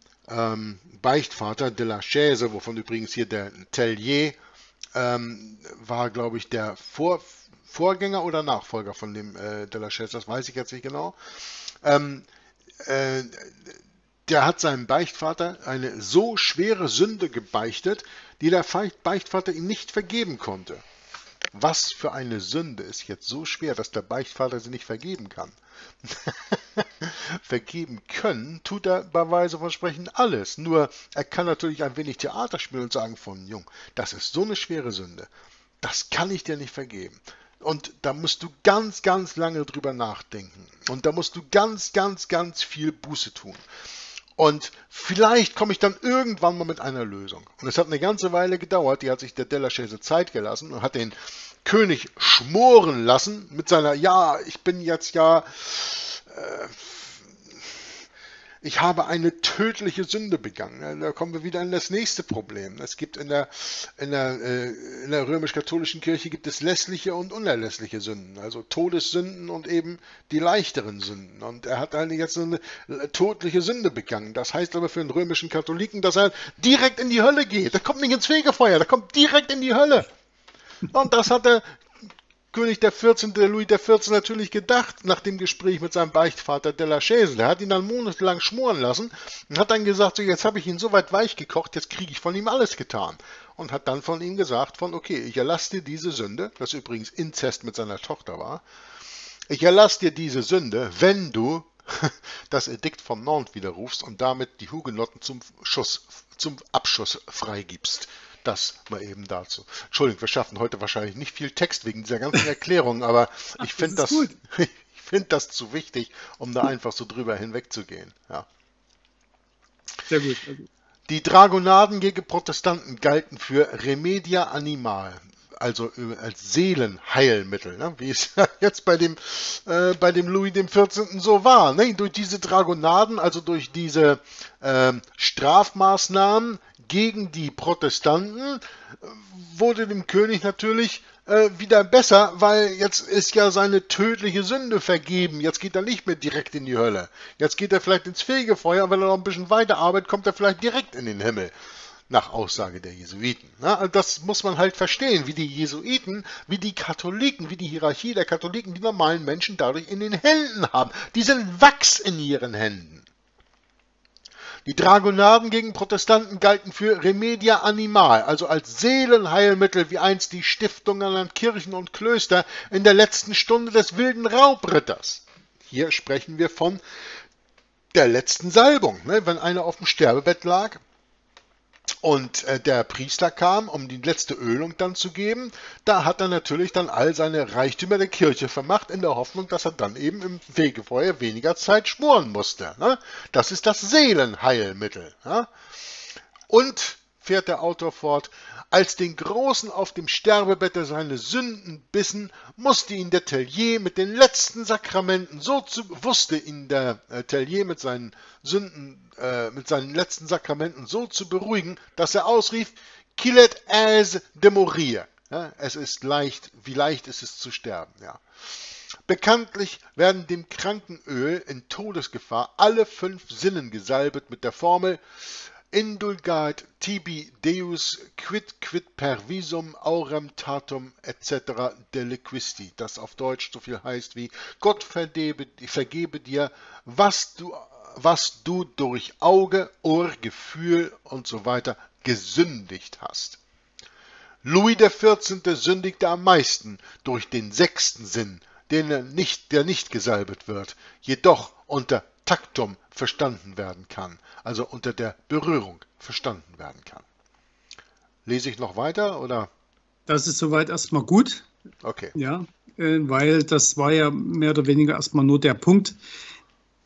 Beichtvater de la Chaise, wovon übrigens hier der Tellier war, glaube ich, der Vorgänger oder Nachfolger von dem de la Chaise, das weiß ich jetzt nicht genau. Der hat seinem Beichtvater eine so schwere Sünde gebeichtet, die der Beichtvater ihm nicht vergeben konnte. Was für eine Sünde ist jetzt so schwer, dass der Beichtvater sie nicht vergeben kann? Vergeben können tut er bei Weise von Sprechen alles. Nur er kann natürlich ein wenig Theater spielen und sagen von Jung, das ist so eine schwere Sünde, das kann ich dir nicht vergeben. Und da musst du ganz, ganz lange drüber nachdenken. Und da musst du ganz, ganz, ganz viel Buße tun. Und vielleicht komme ich dann irgendwann mal mit einer Lösung. Und es hat eine ganze Weile gedauert. Die hat sich der de la Chaise Zeit gelassen und hat den König schmoren lassen mit seiner, ja, ich bin jetzt ja, ich habe eine tödliche Sünde begangen. Da kommen wir wieder an das nächste Problem. Es gibt in der römisch-katholischen Kirche gibt es lässliche und unerlässliche Sünden, also Todessünden und eben die leichteren Sünden. Und er hat eigentlich jetzt eine tödliche Sünde begangen. Das heißt aber für einen römischen Katholiken, dass er direkt in die Hölle geht. Er kommt nicht ins Fegefeuer, er kommt direkt in die Hölle. Und das hat der König Louis XIV. Natürlich gedacht, nach dem Gespräch mit seinem Beichtvater de la Chaise. Der hat ihn dann monatelang schmoren lassen und hat dann gesagt, so, jetzt habe ich ihn so weit weich gekocht, jetzt kriege ich von ihm alles getan. Und hat dann von ihm gesagt, von okay, ich erlasse dir diese Sünde, das übrigens Inzest mit seiner Tochter war, ich erlasse dir diese Sünde, wenn du das Edikt von Nantes widerrufst und damit die Hugenotten zum Abschuss freigibst. Das mal eben dazu. Entschuldigung, wir schaffen heute wahrscheinlich nicht viel Text wegen dieser ganzen Erklärung, aber ich finde das zu wichtig, um da einfach so drüber hinwegzugehen. Ja. Sehr gut. Die Dragonaden gegen Protestanten galten für Remedia Animal, also als Seelenheilmittel, ne? Wie es jetzt bei dem Louis XIV. So war. Ne? Durch diese Dragonaden, also durch diese Strafmaßnahmen gegen die Protestanten, wurde dem König natürlich wieder besser, weil jetzt ist ja seine tödliche Sünde vergeben. Jetzt geht er nicht mehr direkt in die Hölle. Jetzt geht er vielleicht ins Fegefeuer, wenn er noch ein bisschen weiter arbeitet, kommt er vielleicht direkt in den Himmel. Nach Aussage der Jesuiten. Na, das muss man halt verstehen, wie die Jesuiten, wie die Katholiken, wie die Hierarchie der Katholiken die normalen Menschen dadurch in den Händen haben. Die sind Wachs in ihren Händen. Die Dragonaden gegen Protestanten galten für Remedia Animal, also als Seelenheilmittel, wie einst die Stiftungen an Kirchen und Klöster in der letzten Stunde des wilden Raubritters. Hier sprechen wir von der letzten Salbung, ne? Wenn einer auf dem Sterbebett lag und der Priester kam, um die letzte Ölung dann zu geben, da hat er natürlich dann all seine Reichtümer der Kirche vermacht, in der Hoffnung, dass er dann eben im Fegefeuer weniger Zeit schmoren musste. Ne? Das ist das Seelenheilmittel. Ne? Und, fährt der Autor fort, als den Großen auf dem Sterbebette seine Sünden bissen, wusste ihn der Tellier mit seinen letzten Sakramenten so zu beruhigen, dass er ausrief, Killet aise de mourir. Ja, es ist leicht, wie leicht ist es zu sterben. Ja. Bekanntlich werden dem Krankenöl in Todesgefahr alle 5 Sinnen gesalbet mit der Formel, Indulgat tibi deus quid per visum aurem tatum etc. deliquisti, das auf Deutsch so viel heißt wie Gott vergebe dir, was du durch Auge, Ohr, Gefühl und so weiter gesündigt hast. Louis XIV. Sündigte am meisten durch den 6. Sinn, der nicht gesalbet wird, jedoch unter Taktum verstanden werden kann, also unter der Berührung verstanden werden kann. Lese ich noch weiter, oder? Das ist soweit erstmal gut. Okay. Ja, weil das war ja mehr oder weniger erstmal nur der Punkt,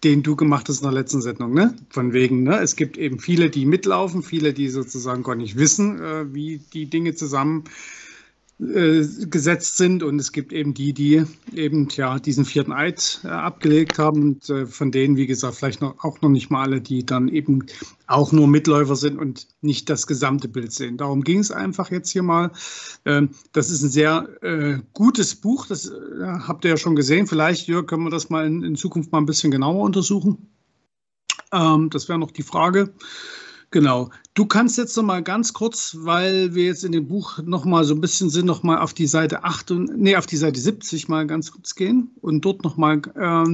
den du gemacht hast in der letzten Sendung, ne? Von wegen, ne? Es gibt eben viele, die mitlaufen, viele, die sozusagen gar nicht wissen, wie die Dinge zusammengesetzt sind, und es gibt eben die, die eben ja diesen 4. Eid abgelegt haben, und von denen, wie gesagt, vielleicht auch noch nicht mal alle, die dann eben auch nur Mitläufer sind und nicht das gesamte Bild sehen. Darum ging es einfach jetzt hier mal. Das ist ein sehr gutes Buch, das habt ihr ja schon gesehen. Vielleicht, Jörg, können wir das mal in Zukunft mal ein bisschen genauer untersuchen. Das wäre noch die Frage. Genau. Du kannst jetzt noch mal ganz kurz, weil wir jetzt in dem Buch noch mal so ein bisschen sind, noch mal auf die Seite 70 mal ganz kurz gehen und dort noch mal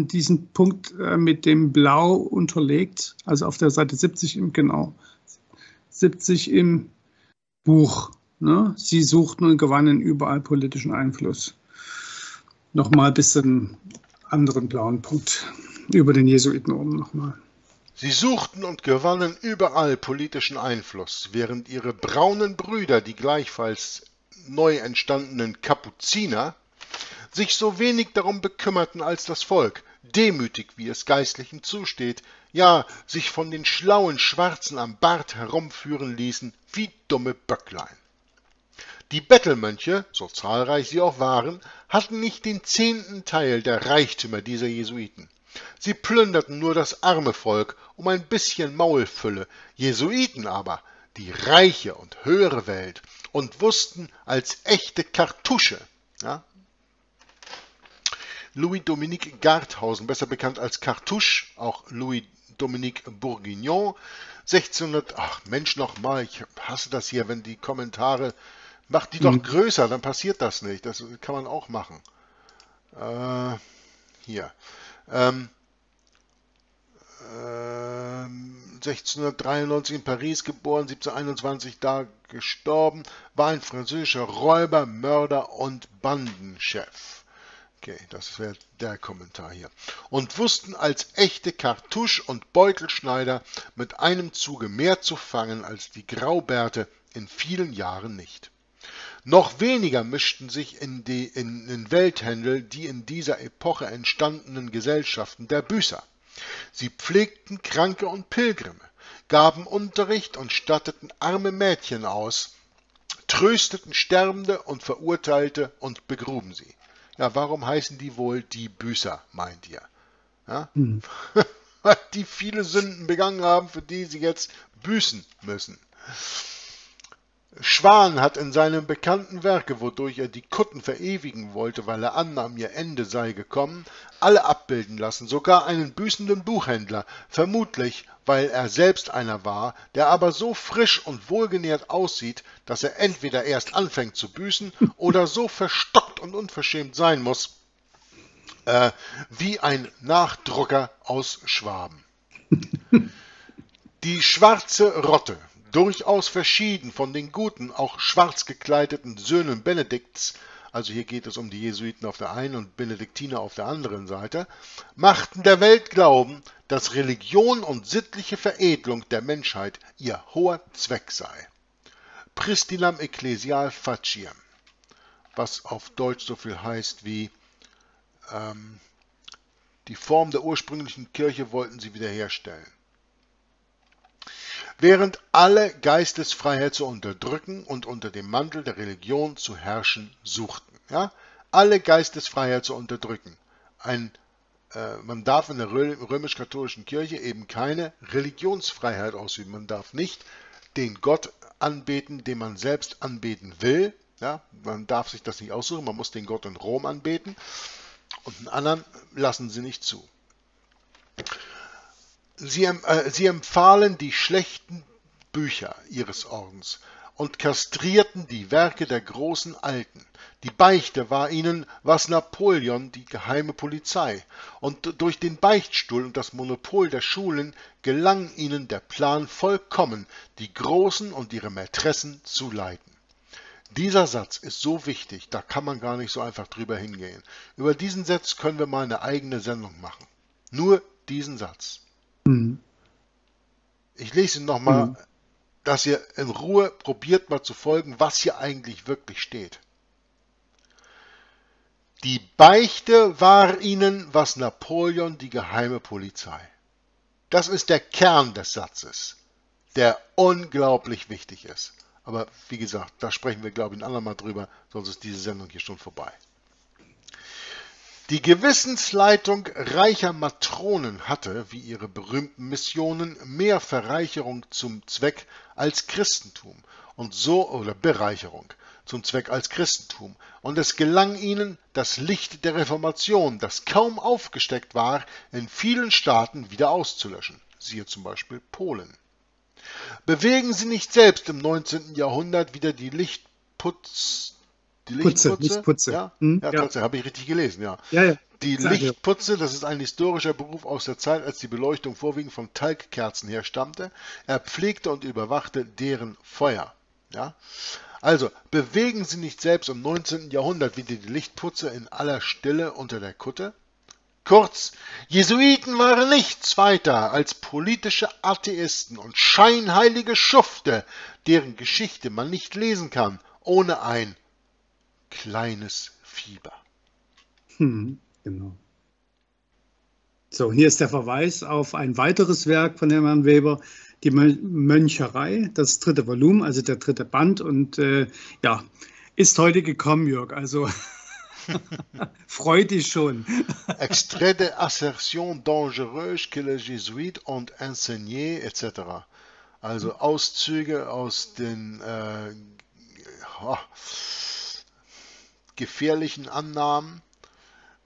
diesen Punkt mit dem Blau unterlegt, also auf der Seite 70 im Buch. Ne? Sie suchten und gewannen überall politischen Einfluss. Noch mal bis zu dem anderen blauen Punkt über den Jesuiten oben noch mal. Sie suchten und gewannen überall politischen Einfluss, während ihre braunen Brüder, die gleichfalls neu entstandenen Kapuziner, sich so wenig darum bekümmerten als das Volk, demütig, wie es Geistlichen zusteht, ja, sich von den schlauen Schwarzen am Bart herumführen ließen, wie dumme Böcklein. Die Bettelmönche, so zahlreich sie auch waren, hatten nicht den 10. Teil der Reichtümer dieser Jesuiten. Sie plünderten nur das arme Volk um ein bisschen Maulfülle, Jesuiten aber die reiche und höhere Welt und wussten als echte Cartouche. Ja? Louis-Dominique Garthausen, besser bekannt als Cartouche, auch Louis-Dominique Bourguignon, 1600, ach Mensch nochmal, ich hasse das hier, wenn die Kommentare, macht die doch größer, dann passiert das nicht, das kann man auch machen. Hier. 1693 in Paris geboren, 1721 da gestorben, war ein französischer Räuber, Mörder und Bandenchef. Okay, das wäre der Kommentar hier. Und wussten als echte Cartouche und Beutelschneider mit einem Zuge mehr zu fangen als die Graubärte in vielen Jahren nicht. Noch weniger mischten sich in den Welthändel die in dieser Epoche entstandenen Gesellschaften der Büßer. Sie pflegten Kranke und Pilgrime, gaben Unterricht und statteten arme Mädchen aus, trösteten Sterbende und Verurteilte und begruben sie. Ja, warum heißen die wohl die Büßer, meint ihr? Ja? Weil die viele Sünden begangen haben, für die sie jetzt büßen müssen. Schwan hat in seinem bekannten Werke, wodurch er die Kutten verewigen wollte, weil er annahm, ihr Ende sei gekommen, alle abbilden lassen, sogar einen büßenden Buchhändler, vermutlich, weil er selbst einer war, der aber so frisch und wohlgenährt aussieht, dass er entweder erst anfängt zu büßen oder so verstockt und unverschämt sein muss, wie ein Nachdrucker aus Schwaben. Die schwarze Rotte, durchaus verschieden von den guten, auch schwarz gekleideten Söhnen Benedikts, also hier geht es um die Jesuiten auf der einen und Benediktiner auf der anderen Seite, machten der Welt glauben, dass Religion und sittliche Veredelung der Menschheit ihr hoher Zweck sei. Pristinam ecclesial faciem, was auf Deutsch so viel heißt wie die Form der ursprünglichen Kirche wollten sie wiederherstellen. Während alle Geistesfreiheit zu unterdrücken und unter dem Mantel der Religion zu herrschen suchten. Ja? Alle Geistesfreiheit zu unterdrücken. Man darf in der römisch-katholischen Kirche eben keine Religionsfreiheit ausüben. Man darf nicht den Gott anbeten, den man selbst anbeten will. Ja? Man darf sich das nicht aussuchen, man muss den Gott in Rom anbeten und einen anderen lassen sie nicht zu. Sie empfahlen die schlechten Bücher ihres Ordens und kastrierten die Werke der großen Alten. Die Beichte war ihnen, was Napoleon, die geheime Polizei, und durch den Beichtstuhl und das Monopol der Schulen gelang ihnen der Plan vollkommen, die Großen und ihre Mätressen zu leiten. Dieser Satz ist so wichtig, da kann man gar nicht so einfach drüber hingehen. Über diesen Satz können wir mal eine eigene Sendung machen. Nur diesen Satz. Ich lese ihn nochmal, dass ihr in Ruhe probiert mal zu folgen, was hier eigentlich wirklich steht. Die Beichte war ihnen, was Napoleon, die geheime Polizei. Das ist der Kern des Satzes, der unglaublich wichtig ist. Aber wie gesagt, da sprechen wir, glaube ich, ein andermal drüber, sonst ist diese Sendung hier schon vorbei. Die Gewissensleitung reicher Matronen hatte, wie ihre berühmten Missionen, mehr Verreicherung zum Zweck als Christentum und so oder Bereicherung zum Zweck als Christentum. Und es gelang ihnen, das Licht der Reformation, das kaum aufgesteckt war, in vielen Staaten wieder auszulöschen. Siehe zum Beispiel Polen. Bewegen Sie nicht selbst im 19. Jahrhundert wieder die Lichtputze. Ja, ja. Habe ich richtig gelesen, ja. Die Lichtputze, das ist ein historischer Beruf aus der Zeit, als die Beleuchtung vorwiegend von Talgkerzen herstammte. Er pflegte und überwachte deren Feuer. Ja? Also, bewegen Sie nicht selbst im 19. Jahrhundert wieder die Lichtputze in aller Stille unter der Kutte? Kurz, Jesuiten waren nichts weiter als politische Atheisten und scheinheilige Schufte, deren Geschichte man nicht lesen kann, ohne ein kleines Fieber. Genau. So, hier ist der Verweis auf ein weiteres Werk von Hermann Weber, die Möncherei, das 3. Volumen, also der 3. Band. Und ja, ist heute gekommen, Jörg, also freut dich schon. Extrait de assertion dangereuse que les Jésuites ont enseigné, etc. Also Auszüge aus den gefährlichen Annahmen,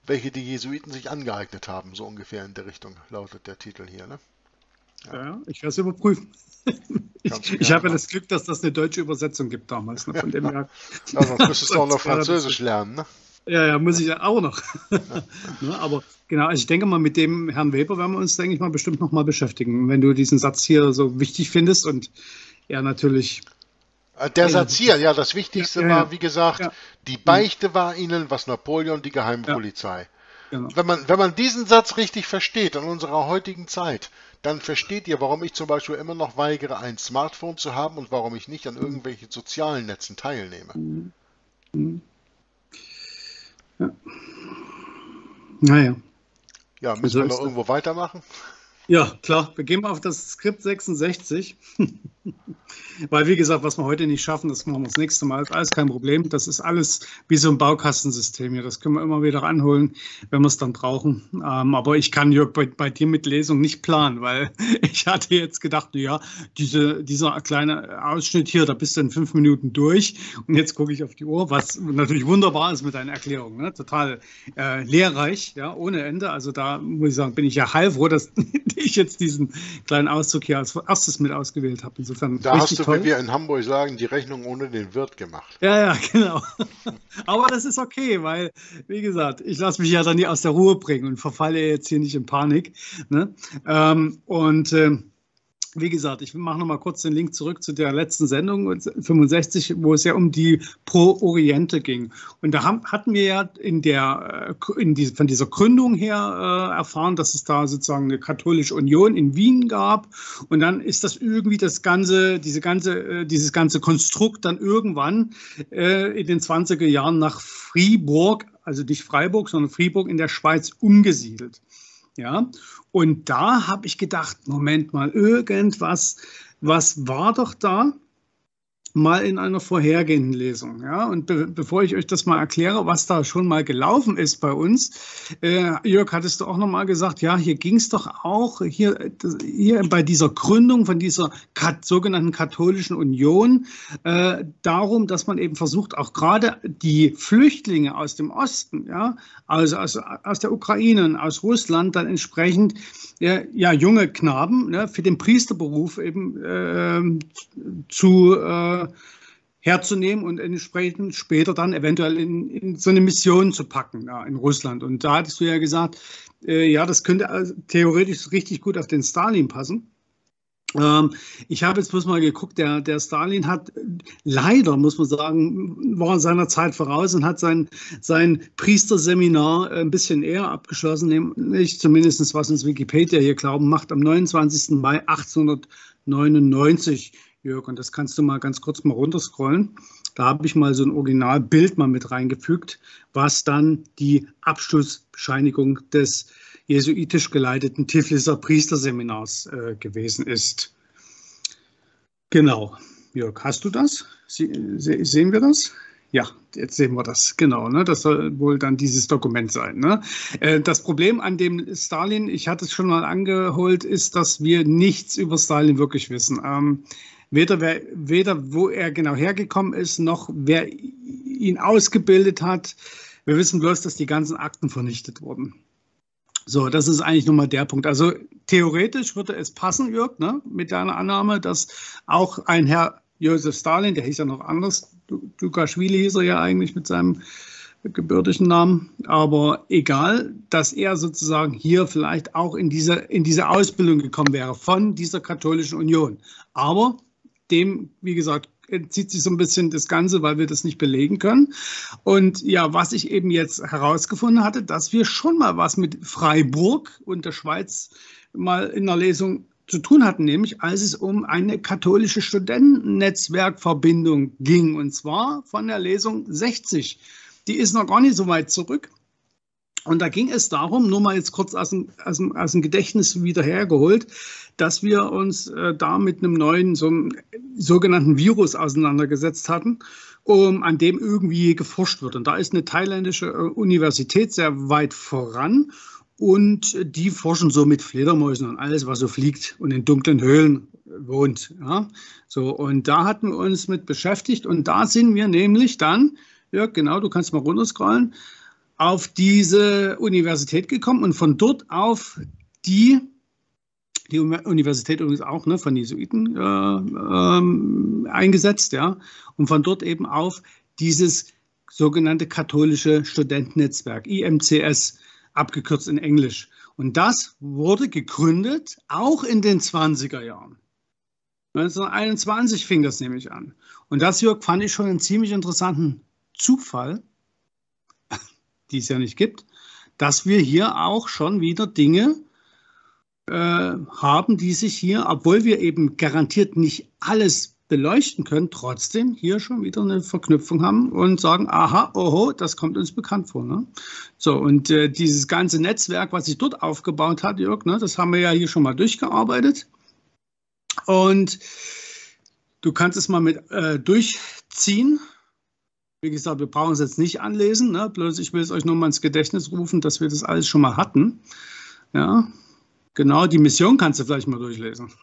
welche die Jesuiten sich angeeignet haben, so ungefähr in der Richtung lautet der Titel hier. Ne? Ja, ich werde es überprüfen. Ich habe das Glück, dass das eine deutsche Übersetzung gibt damals noch von dem Werk. Also müsstest du auch noch Französisch lernen, ne? Ja, muss ich ja auch noch. Ja, aber genau, also ich denke mal, mit dem Herrn Weber werden wir uns, denke ich mal, bestimmt nochmal beschäftigen, wenn du diesen Satz hier so wichtig findest und er natürlich... Der Satz hier, ja, das Wichtigste war, wie gesagt, die Beichte war ihnen, was Napoleon, die Geheimpolizei. Genau. Wenn man diesen Satz richtig versteht in unserer heutigen Zeit, dann versteht ihr, warum ich zum Beispiel immer noch weigere, ein Smartphone zu haben und warum ich nicht an irgendwelchen sozialen Netzen teilnehme. Ja. Naja. Ja, müssen wir noch irgendwo weitermachen? Ja, klar. Wir gehen mal auf das Skript 66, weil wie gesagt, was wir heute nicht schaffen, das machen wir das nächste Mal, ist alles kein Problem. Das ist alles wie so ein Baukastensystem hier, das können wir immer wieder anholen, wenn wir es dann brauchen. Aber ich kann, Jörg, bei dir mit Lesung nicht planen, weil ich hatte jetzt gedacht, ja, dieser kleine Ausschnitt hier, da bist du in 5 Minuten durch und jetzt gucke ich auf die Uhr, was natürlich wunderbar ist mit deinen Erklärungen, ne? Total lehrreich, ja, ohne Ende. Also da muss ich sagen, bin ich ja heilfroh, dass ich jetzt diesen kleinen Auszug hier als erstes mit ausgewählt habe. Insofern da hast du, toll, wie wir in Hamburg sagen, die Rechnung ohne den Wirt gemacht. Ja, genau. Aber das ist okay, weil, wie gesagt, ich lasse mich ja dann nie aus der Ruhe bringen und verfalle jetzt hier nicht in Panik. Ne? Und Wie gesagt, ich mache nochmal kurz den Link zurück zu der letzten Sendung, 65, wo es ja um die Pro Oriente ging. Und da hatten wir ja von dieser Gründung her erfahren, dass es da sozusagen eine katholische Union in Wien gab. Und dann ist das irgendwie dieses ganze Konstrukt dann irgendwann in den 20er Jahren nach Fribourg, also nicht Freiburg, sondern Fribourg in der Schweiz umgesiedelt. Ja, und da habe ich gedacht, Moment mal, irgendwas, was war doch da mal in einer vorhergehenden Lesung. Ja? Und bevor ich euch das mal erkläre, was da schon mal gelaufen ist bei uns, Jörg, hattest du auch nochmal gesagt, ja, hier ging es doch auch, hier bei dieser Gründung von dieser sogenannten katholischen Union darum, dass man eben versucht, auch gerade die Flüchtlinge aus dem Osten, ja, also aus der Ukraine und aus Russland, dann entsprechend junge Knaben, ne, für den Priesterberuf eben herzunehmen und entsprechend später dann eventuell in so eine Mission zu packen, ja, in Russland. Und da hattest du ja gesagt, das könnte also theoretisch richtig gut auf den Stalin passen. Ich habe jetzt bloß mal geguckt, der Stalin hat leider, muss man sagen, war seiner Zeit voraus und hat sein Priesterseminar ein bisschen eher abgeschlossen, nämlich zumindest was uns Wikipedia hier glauben macht, am 29. Mai 1899. Jörg, und das kannst du mal ganz kurz mal runterscrollen. Da habe ich mal so ein Originalbild mal mit reingefügt, was dann die Abschlussbescheinigung des jesuitisch geleiteten Tifliser Priesterseminars gewesen ist. Genau. Jörg, hast du das? Sehen wir das? Ja, jetzt sehen wir das, genau. Ne? Das soll wohl dann dieses Dokument sein. Ne? Das Problem an dem Stalin, ich hatte es schon mal angeholt, ist, dass wir nichts über Stalin wirklich wissen. Weder wo er genau hergekommen ist, noch wer ihn ausgebildet hat. Wir wissen bloß, dass die ganzen Akten vernichtet wurden. So, das ist eigentlich nochmal der Punkt. Also theoretisch würde es passen, Jörg, ne? Mit deiner Annahme, dass auch ein Herr Josef Stalin, der hieß ja noch anders, Lukaschwili hieß er ja eigentlich mit seinem gebürtigen Namen, aber egal, dass er sozusagen hier vielleicht auch in diese Ausbildung gekommen wäre von dieser katholischen Union. Aber dem, wie gesagt, entzieht sich so ein bisschen das Ganze, weil wir das nicht belegen können. Und ja, was ich eben jetzt herausgefunden hatte, dass wir schon mal was mit Freiburg und der Schweiz mal in einer Lesung zu tun hatten, nämlich als es um eine katholische Studentennetzwerkverbindung ging, und zwar von der Lesung 60. Die ist noch gar nicht so weit zurück. Und da ging es darum, nur mal jetzt kurz aus dem Gedächtnis wieder hergeholt, dass wir uns da mit einem neuen, so einem sogenannten Virus auseinandergesetzt hatten, an dem irgendwie geforscht wird. Und da ist eine thailändische Universität sehr weit voran. Und die forschen so mit Fledermäusen und alles, was so fliegt und in dunklen Höhlen wohnt. Ja. So, und da hatten wir uns mit beschäftigt. Und da sind wir nämlich dann, ja genau, du kannst mal runterscrollen, auf diese Universität gekommen und von dort auf die Universität übrigens auch, ne, von Jesuiten eingesetzt, ja, und von dort eben auf dieses sogenannte katholische Studentennetzwerk, IMCS, abgekürzt in Englisch. Und das wurde gegründet, auch in den 20er Jahren. 1921 fing das nämlich an. Und das, Jörg, fand ich schon einen ziemlich interessanten Zufall, die es ja nicht gibt, dass wir hier auch schon wieder Dinge haben, die sich hier, obwohl wir eben garantiert nicht alles beleuchten können, trotzdem hier schon wieder eine Verknüpfung haben und sagen, aha, oho, das kommt uns bekannt vor. Ne? So, und dieses ganze Netzwerk, was sich dort aufgebaut hat, Jörg, ne, das haben wir ja hier schon mal durchgearbeitet. Und du kannst es mal mit durchziehen. Wie gesagt, wir brauchen es jetzt nicht anlesen, ne? Bloß ich will es euch nur mal ins Gedächtnis rufen, dass wir das alles schon mal hatten. Ja, genau, die Mission kannst du vielleicht mal durchlesen.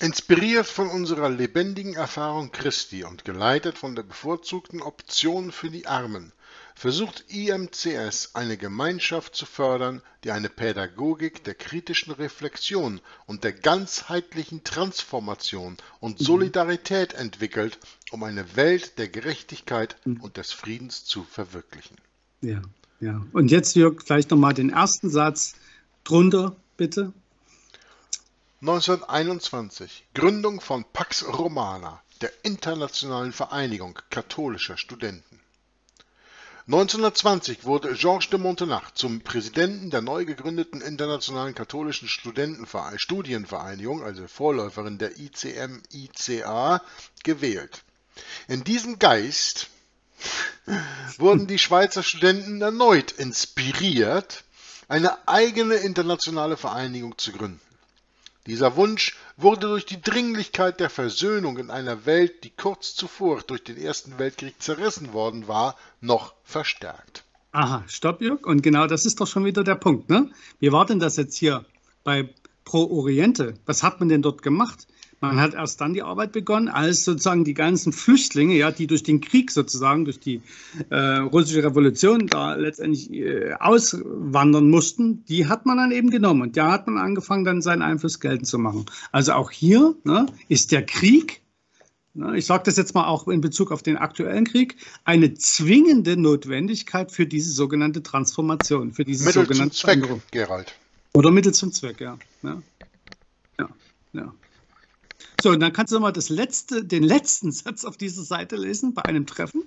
Inspiriert von unserer lebendigen Erfahrung Christi und geleitet von der bevorzugten Option für die Armen, versucht IMCS eine Gemeinschaft zu fördern, die eine Pädagogik der kritischen Reflexion und der ganzheitlichen Transformation und Solidarität entwickelt, um eine Welt der Gerechtigkeit und des Friedens zu verwirklichen. Ja, ja. Und jetzt, Jörg, vielleicht nochmal den ersten Satz drunter, bitte. 1921 Gründung von Pax Romana, der Internationalen Vereinigung katholischer Studenten. 1920 wurde Georges de Montenach zum Präsidenten der neu gegründeten Internationalen Katholischen Studienvereinigung, also Vorläuferin der ICMICA, gewählt. In diesem Geist wurden die Schweizer Studenten erneut inspiriert, eine eigene internationale Vereinigung zu gründen. Dieser Wunsch wurde durch die Dringlichkeit der Versöhnung in einer Welt, die kurz zuvor durch den Ersten Weltkrieg zerrissen worden war, noch verstärkt. Aha, stopp, Jörg. Und genau das ist doch schon wieder der Punkt, ne? Wie war denn das jetzt hier bei Pro Oriente? Was hat man denn dort gemacht? Man hat erst dann die Arbeit begonnen, als sozusagen die ganzen Flüchtlinge, ja, die durch den Krieg sozusagen, durch die russische Revolution da letztendlich auswandern mussten, die hat man dann eben genommen. Und da hat man angefangen, dann seinen Einfluss geltend zu machen. Also auch hier, ne, ist der Krieg, ne, ich sage das jetzt mal auch in Bezug auf den aktuellen Krieg, eine zwingende Notwendigkeit für diese sogenannte Transformation, für diese Mittel sogenannte zum Zweck, Änderung. Gerald. Oder Mittel zum Zweck, ja. Ja, ja, ja. So, und dann kannst du nochmal den letzten Satz auf dieser Seite lesen, bei einem Treffen.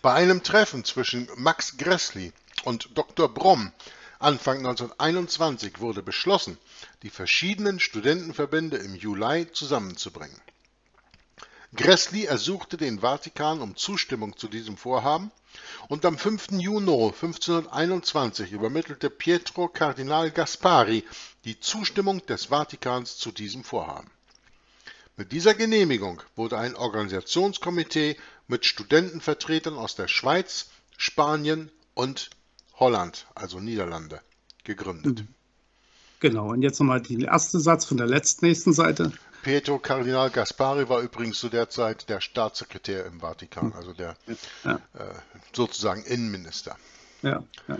Bei einem Treffen zwischen Max Gräßli und Dr. Bromm Anfang 1921 wurde beschlossen, die verschiedenen Studentenverbände im Juli zusammenzubringen. Gräßli ersuchte den Vatikan um Zustimmung zu diesem Vorhaben und am 5. Juni 1521 übermittelte Pietro Kardinal Gaspari die Zustimmung des Vatikans zu diesem Vorhaben. Mit dieser Genehmigung wurde ein Organisationskomitee mit Studentenvertretern aus der Schweiz, Spanien und Holland, also Niederlande, gegründet. Genau, und jetzt nochmal den ersten Satz von der nächsten Seite. Pietro Kardinal Gaspari war übrigens zu der Zeit der Staatssekretär im Vatikan, also der sozusagen Innenminister. Ja, ja.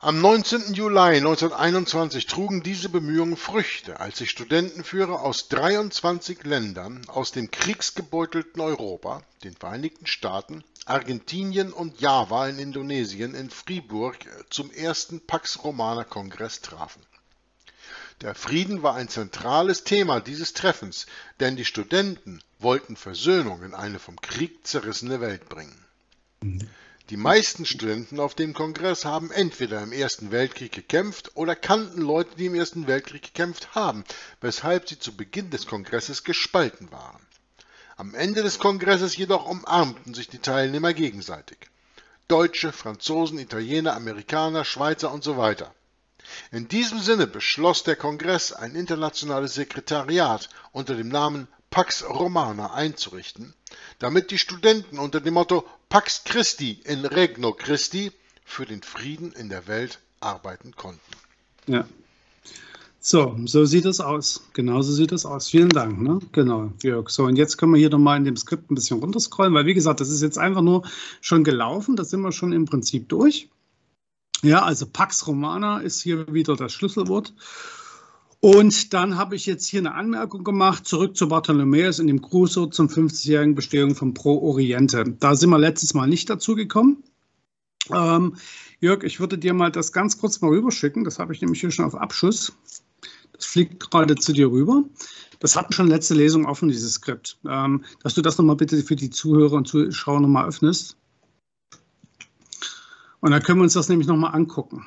Am 19. Juli 1921 trugen diese Bemühungen Früchte, als sich Studentenführer aus 23 Ländern aus dem kriegsgebeutelten Europa, den Vereinigten Staaten, Argentinien und Java in Indonesien in Fribourg zum ersten Pax Romana-Kongress trafen. Der Frieden war ein zentrales Thema dieses Treffens, denn die Studenten wollten Versöhnung in eine vom Krieg zerrissene Welt bringen. Die meisten Studenten auf dem Kongress haben entweder im Ersten Weltkrieg gekämpft oder kannten Leute, die im Ersten Weltkrieg gekämpft haben, weshalb sie zu Beginn des Kongresses gespalten waren. Am Ende des Kongresses jedoch umarmten sich die Teilnehmer gegenseitig. Deutsche, Franzosen, Italiener, Amerikaner, Schweizer und so weiter. In diesem Sinne beschloss der Kongress, ein internationales Sekretariat unter dem Namen Pax Romana einzurichten, damit die Studenten unter dem Motto Pax Christi in Regno Christi für den Frieden in der Welt arbeiten konnten. Ja, so sieht das aus. Genau so sieht das aus. Vielen Dank, ne? Genau, Jörg. So, und jetzt können wir hier nochmal in dem Skript ein bisschen runterscrollen, weil wie gesagt, das ist jetzt einfach nur schon gelaufen, da sind wir schon im Prinzip durch. Ja, also Pax Romana ist hier wieder das Schlüsselwort. Und dann habe ich jetzt hier eine Anmerkung gemacht, zurück zu Bartholomäus in dem Grußwort zum 50-jährigen Bestehung von Pro Oriente. Da sind wir letztes Mal nicht dazu gekommen. Jörg, ich würde dir mal das ganz kurz mal rüberschicken. Das habe ich nämlich hier schon auf Abschuss. Das fliegt gerade zu dir rüber. Das hatten schon letzte Lesung offen, dieses Skript. Dass du das nochmal bitte für die Zuhörer und Zuschauer nochmal öffnest. Und dann können wir uns das nämlich nochmal angucken.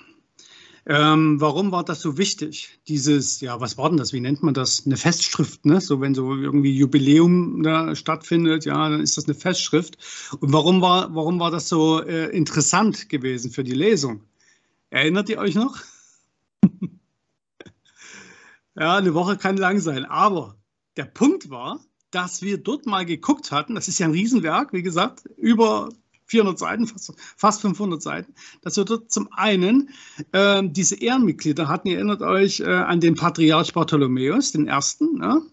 Warum war das so wichtig? Dieses, ja, was war denn das? Wie nennt man das? Eine Festschrift, ne? So, wenn so irgendwie Jubiläum da stattfindet, ja, dann ist das eine Festschrift. Und warum war das so interessant gewesen für die Lesung? Erinnert ihr euch noch? Ja, eine Woche kann lang sein. Aber der Punkt war, dass wir dort mal geguckt hatten, das ist ja ein Riesenwerk, wie gesagt, über 400 Seiten, fast 500 Seiten, dass wir dort zum einen diese Ehrenmitglieder hatten. Ihr erinnert euch an den Patriarch Bartholomäus, den Ersten, ne?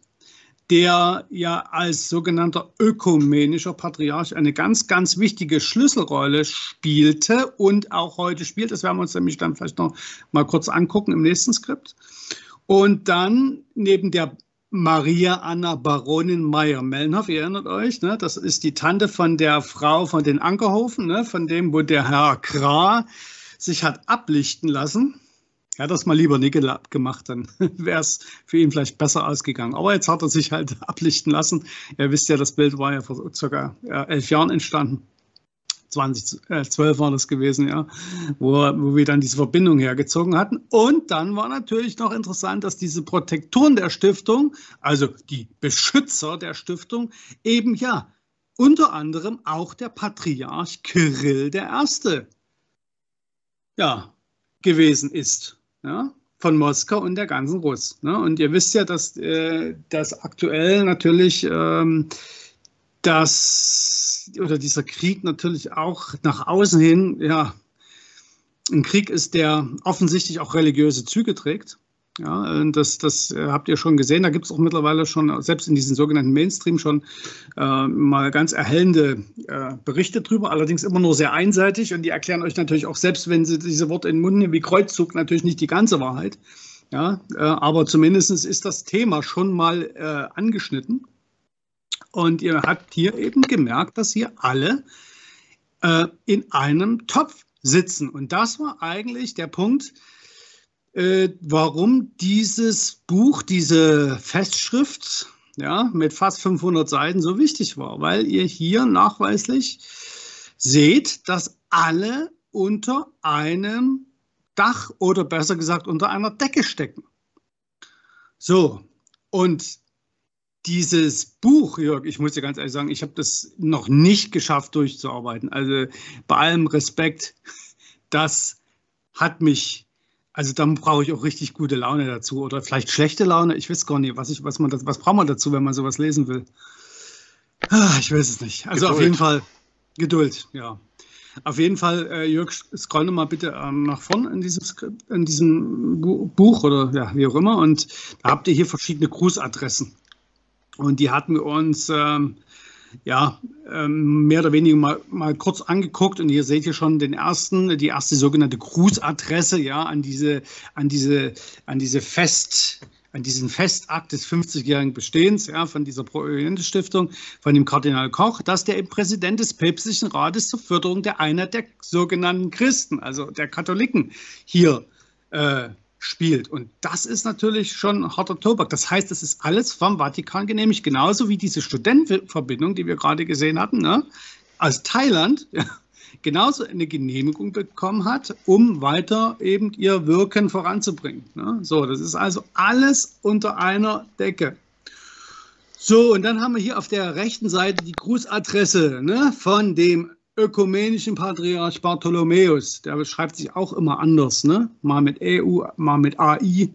Der ja als sogenannter ökumenischer Patriarch eine ganz, ganz wichtige Schlüsselrolle spielte und auch heute spielt. Das werden wir uns nämlich dann vielleicht noch mal kurz angucken im nächsten Skript. Und dann neben der Maria Anna Baronin Mayr-Melnhof, ihr erinnert euch, ne? Das ist die Tante von der Frau von den Ankerhofen, ne? Von dem, wo der Herr Krah sich hat ablichten lassen. Er hat das mal lieber Nickel gemacht, dann wäre es für ihn vielleicht besser ausgegangen. Aber jetzt hat er sich halt ablichten lassen. Ihr wisst ja, das Bild war ja vor ca. 11 Jahren entstanden. 2012 war das gewesen, ja, wo wir dann diese Verbindung hergezogen hatten. Und dann war natürlich noch interessant, dass diese Protektoren der Stiftung, also die Beschützer der Stiftung, eben ja unter anderem auch der Patriarch Kirill I. ja, gewesen ist, ja, von Moskau und der ganzen Russ. Ne? Und ihr wisst ja, dass das aktuell natürlich dieser Krieg natürlich auch nach außen hin, ja, ein Krieg ist, der offensichtlich auch religiöse Züge trägt. Ja, und das habt ihr schon gesehen. Da gibt es auch mittlerweile schon, selbst in diesen sogenannten Mainstream, schon mal ganz erhellende Berichte drüber, allerdings immer nur sehr einseitig. Und die erklären euch natürlich auch, selbst wenn sie diese Worte in den Mund nehmen, wie Kreuzzug, natürlich nicht die ganze Wahrheit. Ja, aber zumindest ist das Thema schon mal angeschnitten. Und ihr habt hier eben gemerkt, dass hier alle in einem Topf sitzen. Und das war eigentlich der Punkt, warum dieses Buch, diese Festschrift, ja, mit fast 500 Seiten so wichtig war, weil ihr hier nachweislich seht, dass alle unter einem Dach oder besser gesagt unter einer Decke stecken. So, und dieses Buch, Jörg, ich muss dir ganz ehrlich sagen, ich habe das noch nicht geschafft durchzuarbeiten. Also bei allem Respekt, das hat mich... Also dann brauche ich auch richtig gute Laune dazu oder vielleicht schlechte Laune. Ich weiß gar nicht, was braucht man dazu, wenn man sowas lesen will. Ich weiß es nicht. Also Geduld. Auf jeden Fall Geduld, ja. Auf jeden Fall, Jörg, scroll mal bitte nach vorn in diesem Buch oder ja, wie auch immer. Und da habt ihr hier verschiedene Grußadressen. Und die hatten wir uns mehr oder weniger mal kurz angeguckt, und hier seht ihr schon die erste sogenannte Grußadresse, ja, an diesen Festakt des 50-jährigen Bestehens, ja, von dieser Pro Oriente Stiftung, von dem Kardinal Koch, dass der Präsident des Päpstlichen Rates zur Förderung der Einheit der sogenannten Christen, also der Katholiken, hier spielt. Und das ist natürlich schon harter Tobak. Das heißt, das ist alles vom Vatikan genehmigt, genauso wie diese Studentenverbindung, die wir gerade gesehen hatten, ne, aus Thailand, ja, genauso eine Genehmigung bekommen hat, um weiter eben ihr Wirken voranzubringen. Ne. So, das ist also alles unter einer Decke. So, und dann haben wir hier auf der rechten Seite die Grußadresse, ne, von dem ökumenischen Patriarch Bartholomäus, der beschreibt sich auch immer anders, ne? Mal mit EU, mal mit AI.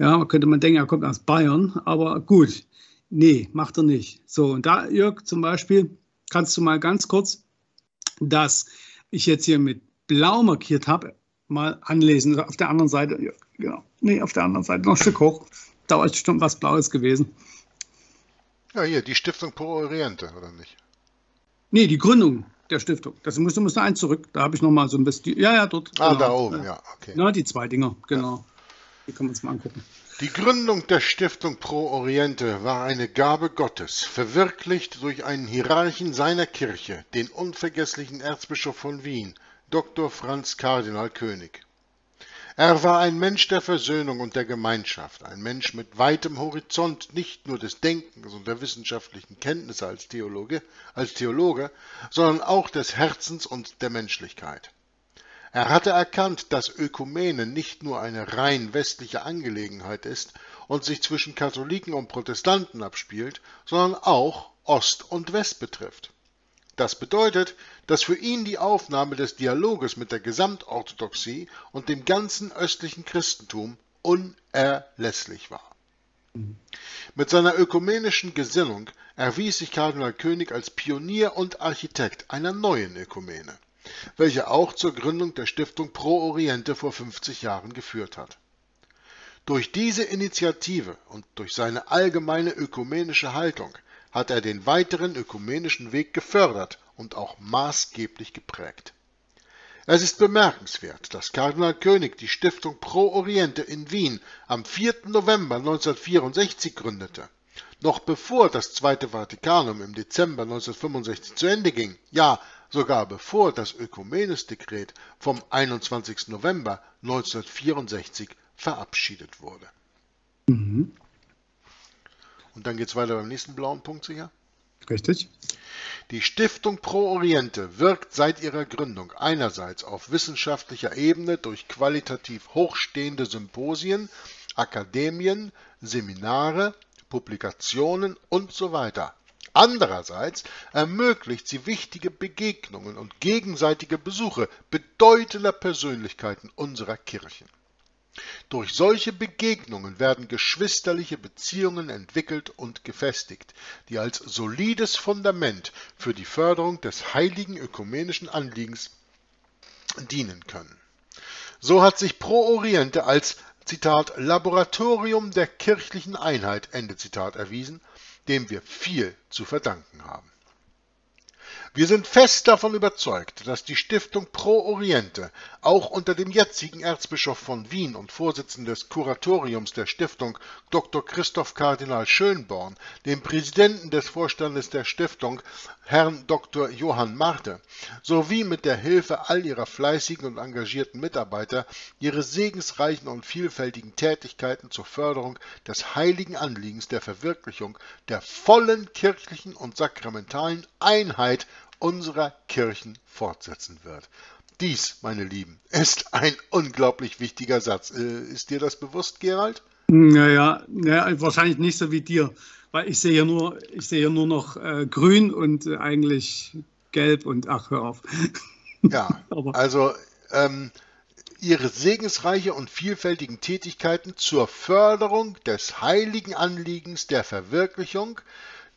Ja, könnte man denken, er kommt aus Bayern, aber gut, nee, macht er nicht. So, und da, Jörg, zum Beispiel, kannst du mal ganz kurz, dass ich jetzt hier mit blau markiert habe, mal anlesen. Auf der anderen Seite, Jörg, genau, nee, auf der anderen Seite noch ein Stück hoch. Da ist schon was Blaues gewesen. Ja, hier, die Stiftung Pro Oriente, oder nicht? Nee, die Gründung der Stiftung. Das musst du eins zurück. Da habe ich noch mal so ein bisschen... Ja, dort. Ah, genau. Da oben, ja, okay. Na, die zwei Dinger, genau. Ja. Die können wir uns mal angucken. Die Gründung der Stiftung Pro Oriente war eine Gabe Gottes, verwirklicht durch einen Hierarchen seiner Kirche, den unvergesslichen Erzbischof von Wien, Dr. Franz Kardinal König. Er war ein Mensch der Versöhnung und der Gemeinschaft, ein Mensch mit weitem Horizont, nicht nur des Denkens und der wissenschaftlichen Kenntnisse als Theologe, sondern auch des Herzens und der Menschlichkeit. Er hatte erkannt, dass Ökumene nicht nur eine rein westliche Angelegenheit ist und sich zwischen Katholiken und Protestanten abspielt, sondern auch Ost und West betrifft. Das bedeutet, dass für ihn die Aufnahme des Dialoges mit der Gesamtorthodoxie und dem ganzen östlichen Christentum unerlässlich war. Mit seiner ökumenischen Gesinnung erwies sich Kardinal König als Pionier und Architekt einer neuen Ökumene, welche auch zur Gründung der Stiftung Pro Oriente vor 50 Jahren geführt hat. Durch diese Initiative und durch seine allgemeine ökumenische Haltung hat er den weiteren ökumenischen Weg gefördert und auch maßgeblich geprägt. Es ist bemerkenswert, dass Kardinal König die Stiftung Pro Oriente in Wien am 4. November 1964 gründete, noch bevor das Zweite Vatikanum im Dezember 1965 zu Ende ging, ja, sogar bevor das Ökumenes-Dekret vom 21. November 1964 verabschiedet wurde. Mhm. Und dann geht es weiter beim nächsten blauen Punkt, sicher? Richtig. Die Stiftung Pro Oriente wirkt seit ihrer Gründung einerseits auf wissenschaftlicher Ebene durch qualitativ hochstehende Symposien, Akademien, Seminare, Publikationen und so weiter. Andererseits ermöglicht sie wichtige Begegnungen und gegenseitige Besuche bedeutender Persönlichkeiten unserer Kirchen. Durch solche Begegnungen werden geschwisterliche Beziehungen entwickelt und gefestigt, die als solides Fundament für die Förderung des heiligen ökumenischen Anliegens dienen können. So hat sich Pro Oriente als, Zitat, Laboratorium der kirchlichen Einheit, Ende Zitat, erwiesen, dem wir viel zu verdanken haben. Wir sind fest davon überzeugt, dass die Stiftung Pro Oriente auch unter dem jetzigen Erzbischof von Wien und Vorsitzenden des Kuratoriums der Stiftung Dr. Christoph Kardinal Schönborn, dem Präsidenten des Vorstandes der Stiftung Herrn Dr. Johann Marte, sowie mit der Hilfe all ihrer fleißigen und engagierten Mitarbeiter ihre segensreichen und vielfältigen Tätigkeiten zur Förderung des heiligen Anliegens der Verwirklichung der vollen kirchlichen und sakramentalen Einheit unserer Kirchen fortsetzen wird. Dies, meine Lieben, ist ein unglaublich wichtiger Satz. Ist dir das bewusst, Gerald? Naja, wahrscheinlich nicht so wie dir, weil ich sehe ja nur noch grün und eigentlich gelb und ach, hör auf. Ja, also ihre segensreiche und vielfältigen Tätigkeiten zur Förderung des heiligen Anliegens der Verwirklichung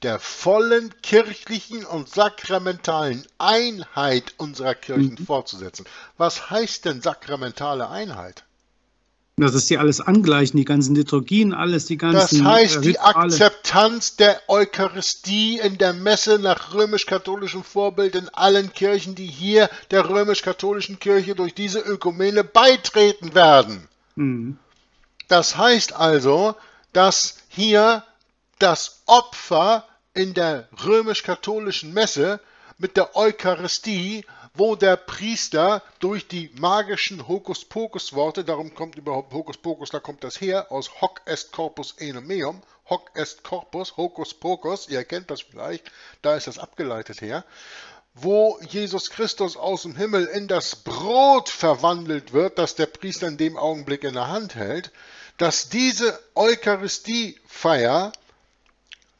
der vollen kirchlichen und sakramentalen Einheit unserer Kirchen fortzusetzen. Was heißt denn sakramentale Einheit? Das ist ja alles angleichen, die ganzen Liturgien, alles, die ganzen. Das heißt, die Akzeptanz der Eucharistie in der Messe nach römisch-katholischem Vorbild in allen Kirchen, die hier der römisch-katholischen Kirche durch diese Ökumene beitreten werden. Mhm. Das heißt also, dass hier das Opfer in der römisch-katholischen Messe mit der Eucharistie, wo der Priester durch die magischen Hokuspokus-Worte, darum kommt überhaupt Hokuspokus, da kommt das her, aus Hoc est corpus enim meum, Hoc est corpus, Hokuspokus, ihr kennt das vielleicht, da ist das abgeleitet her, wo Jesus Christus aus dem Himmel in das Brot verwandelt wird, das der Priester in dem Augenblick in der Hand hält, dass diese Eucharistiefeier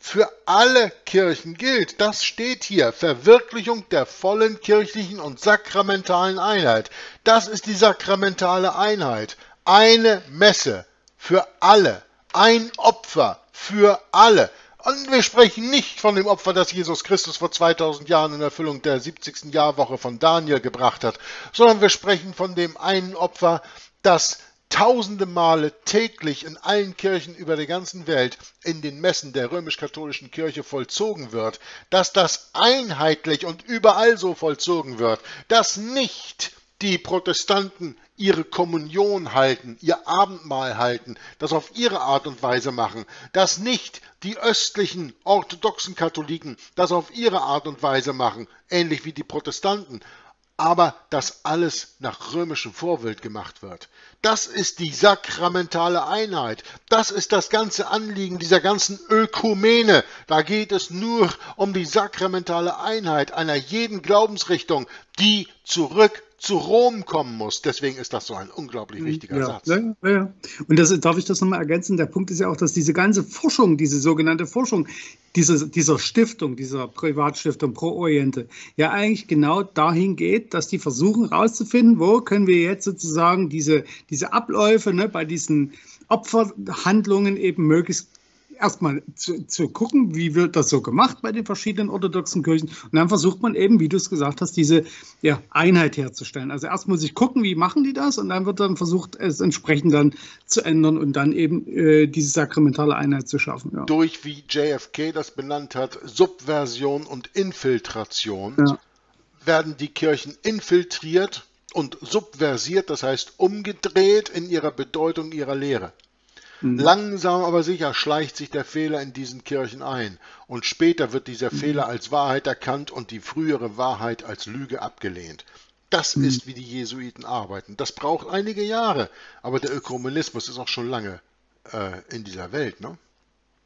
für alle Kirchen gilt. Das steht hier. Verwirklichung der vollen kirchlichen und sakramentalen Einheit. Das ist die sakramentale Einheit. Eine Messe für alle. Ein Opfer für alle. Und wir sprechen nicht von dem Opfer, das Jesus Christus vor 2000 Jahren in Erfüllung der 70. Jahrwoche von Daniel gebracht hat, sondern wir sprechen von dem einen Opfer, das tausende Male täglich in allen Kirchen über der ganzen Welt in den Messen der römisch-katholischen Kirche vollzogen wird, dass das einheitlich und überall so vollzogen wird, dass nicht die Protestanten ihre Kommunion halten, ihr Abendmahl halten, das auf ihre Art und Weise machen, dass nicht die östlichen orthodoxen Katholiken das auf ihre Art und Weise machen, ähnlich wie die Protestanten, aber dass alles nach römischem Vorbild gemacht wird. Das ist die sakramentale Einheit. Das ist das ganze Anliegen dieser ganzen Ökumene. Da geht es nur um die sakramentale Einheit einer jeden Glaubensrichtung, die zurück zu Rom kommen muss. Deswegen ist das so ein unglaublich wichtiger Satz. Ja. Und darf ich das nochmal ergänzen? Der Punkt ist ja auch, dass diese ganze Forschung, diese sogenannte Forschung dieser Stiftung, dieser Privatstiftung Pro Oriente, ja eigentlich genau dahin geht, dass die versuchen herauszufinden, wo können wir jetzt sozusagen diese Abläufe, ne, bei diesen Opferhandlungen eben möglichst erstmal zu gucken, wie wird das so gemacht bei den verschiedenen orthodoxen Kirchen. Und dann versucht man eben, wie du es gesagt hast, diese Einheit herzustellen. Also erst muss ich gucken, wie machen die das? Und dann wird dann versucht, es entsprechend dann zu ändern und dann eben diese sakramentale Einheit zu schaffen. Ja. Durch, wie JFK das benannt hat, Subversion und Infiltration werden die Kirchen infiltriert und subversiert, das heißt umgedreht in ihrer Bedeutung, ihrer Lehre. Langsam aber sicher schleicht sich der Fehler in diesen Kirchen ein und später wird dieser Fehler als Wahrheit erkannt und die frühere Wahrheit als Lüge abgelehnt. Das ist, wie die Jesuiten arbeiten. Das braucht einige Jahre, aber der Ökumenismus ist auch schon lange in dieser Welt, ne?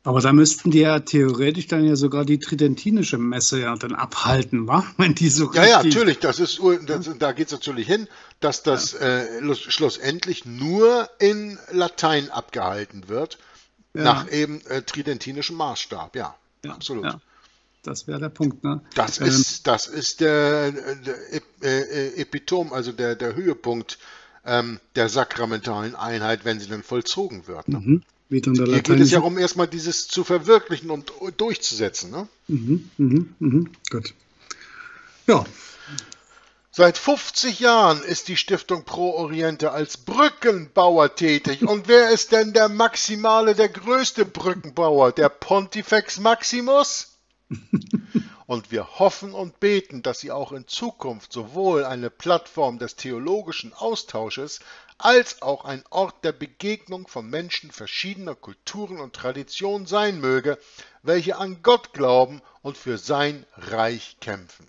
Aber da müssten die ja theoretisch dann ja sogar die tridentinische Messe ja dann abhalten, wa? Wenn die so richtig... Ja, natürlich, da geht es natürlich hin, dass das schlussendlich nur in Latein abgehalten wird, nach eben tridentinischem Maßstab, ja absolut. Ja. Das wäre der Punkt, ne? Das ist der Epitom, also der Höhepunkt der sakramentalen Einheit, wenn sie dann vollzogen wird, ne? Hier geht es ja um erstmal dieses zu verwirklichen und durchzusetzen, ne? Gut. Ja. Seit 50 Jahren ist die Stiftung Pro Oriente als Brückenbauer tätig. Und wer ist denn der größte Brückenbauer? Der Pontifex Maximus? Und wir hoffen und beten, dass sie auch in Zukunft sowohl eine Plattform des theologischen Austausches als auch ein Ort der Begegnung von Menschen verschiedener Kulturen und Traditionen sein möge, welche an Gott glauben und für sein Reich kämpfen.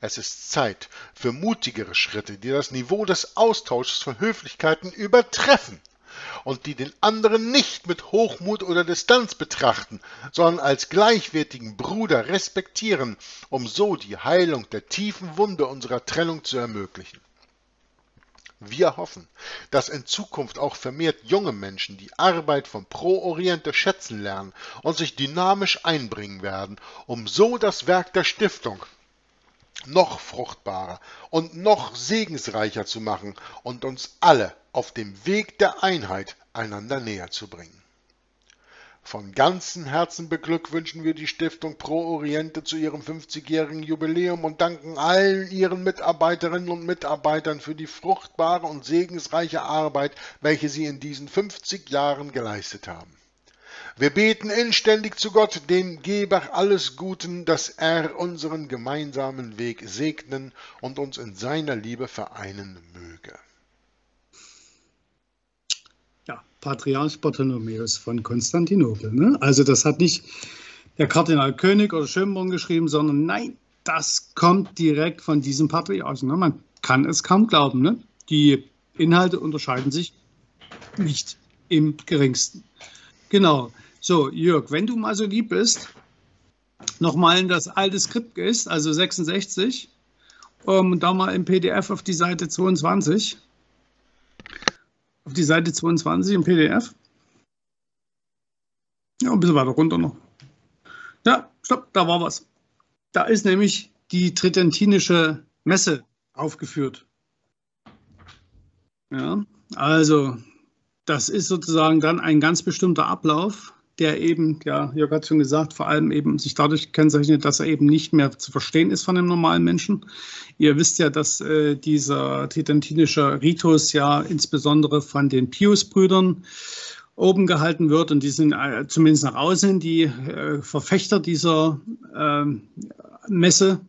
Es ist Zeit für mutigere Schritte, die das Niveau des Austausches von Höflichkeiten übertreffen und die den anderen nicht mit Hochmut oder Distanz betrachten, sondern als gleichwertigen Bruder respektieren, um so die Heilung der tiefen Wunde unserer Trennung zu ermöglichen. Wir hoffen, dass in Zukunft auch vermehrt junge Menschen die Arbeit von Pro Oriente schätzen lernen und sich dynamisch einbringen werden, um so das Werk der Stiftung noch fruchtbarer und noch segensreicher zu machen und uns alle auf dem Weg der Einheit einander näher zu bringen. Von ganzem Herzen beglückwünschen wir die Stiftung Pro Oriente zu ihrem 50-jährigen Jubiläum und danken allen ihren Mitarbeiterinnen und Mitarbeitern für die fruchtbare und segensreiche Arbeit, welche sie in diesen 50 Jahren geleistet haben. Wir beten inständig zu Gott, dem Geber alles Guten, dass er unseren gemeinsamen Weg segnen und uns in seiner Liebe vereinen möge. Patriarch Bartholomäus von Konstantinopel, ne? Also das hat nicht der Kardinal König oder Schönborn geschrieben, sondern nein, das kommt direkt von diesem Patriarchen, ne? Man kann es kaum glauben, ne? Die Inhalte unterscheiden sich nicht im geringsten. Genau. So, Jörg, wenn du mal so lieb bist, nochmal in das alte Skript gehst, also 66, und da mal im PDF auf die Seite 22. Auf die Seite 22 im PDF. Ja, ein bisschen weiter runter noch. Ja, stopp, da war was. Da ist nämlich die tridentinische Messe aufgeführt. Ja, also das ist sozusagen dann ein ganz bestimmter Ablauf, der eben, ja, Jörg hat schon gesagt, vor allem eben sich dadurch kennzeichnet, dass er eben nicht mehr zu verstehen ist von dem normalen Menschen. Ihr wisst ja, dass dieser tridentinische Ritus ja insbesondere von den Pius-Brüdern oben gehalten wird und die sind zumindest nach außen die Verfechter dieser Messe.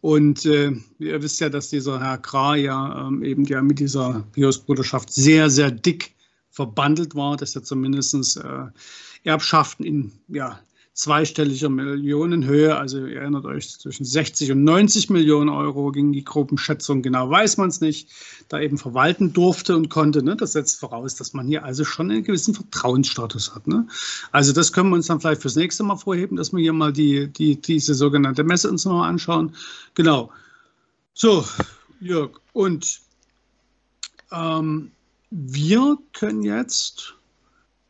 Und ihr wisst ja, dass dieser Herr Krah ja eben ja mit dieser Pius-Bruderschaft sehr, sehr dick verbandelt war, dass er zumindest Erbschaften in zweistelliger Millionenhöhe, also ihr erinnert euch, zwischen 60 und 90 Millionen Euro ging die Gruppenschätzung, genau weiß man es nicht, da eben verwalten durfte und konnte, ne? Das setzt voraus, dass man hier also schon einen gewissen Vertrauensstatus hat, ne? Also das können wir uns dann vielleicht fürs nächste Mal vorheben, dass wir hier mal diese sogenannte Messe uns nochmal anschauen. Genau. So, Jörg, und wir können jetzt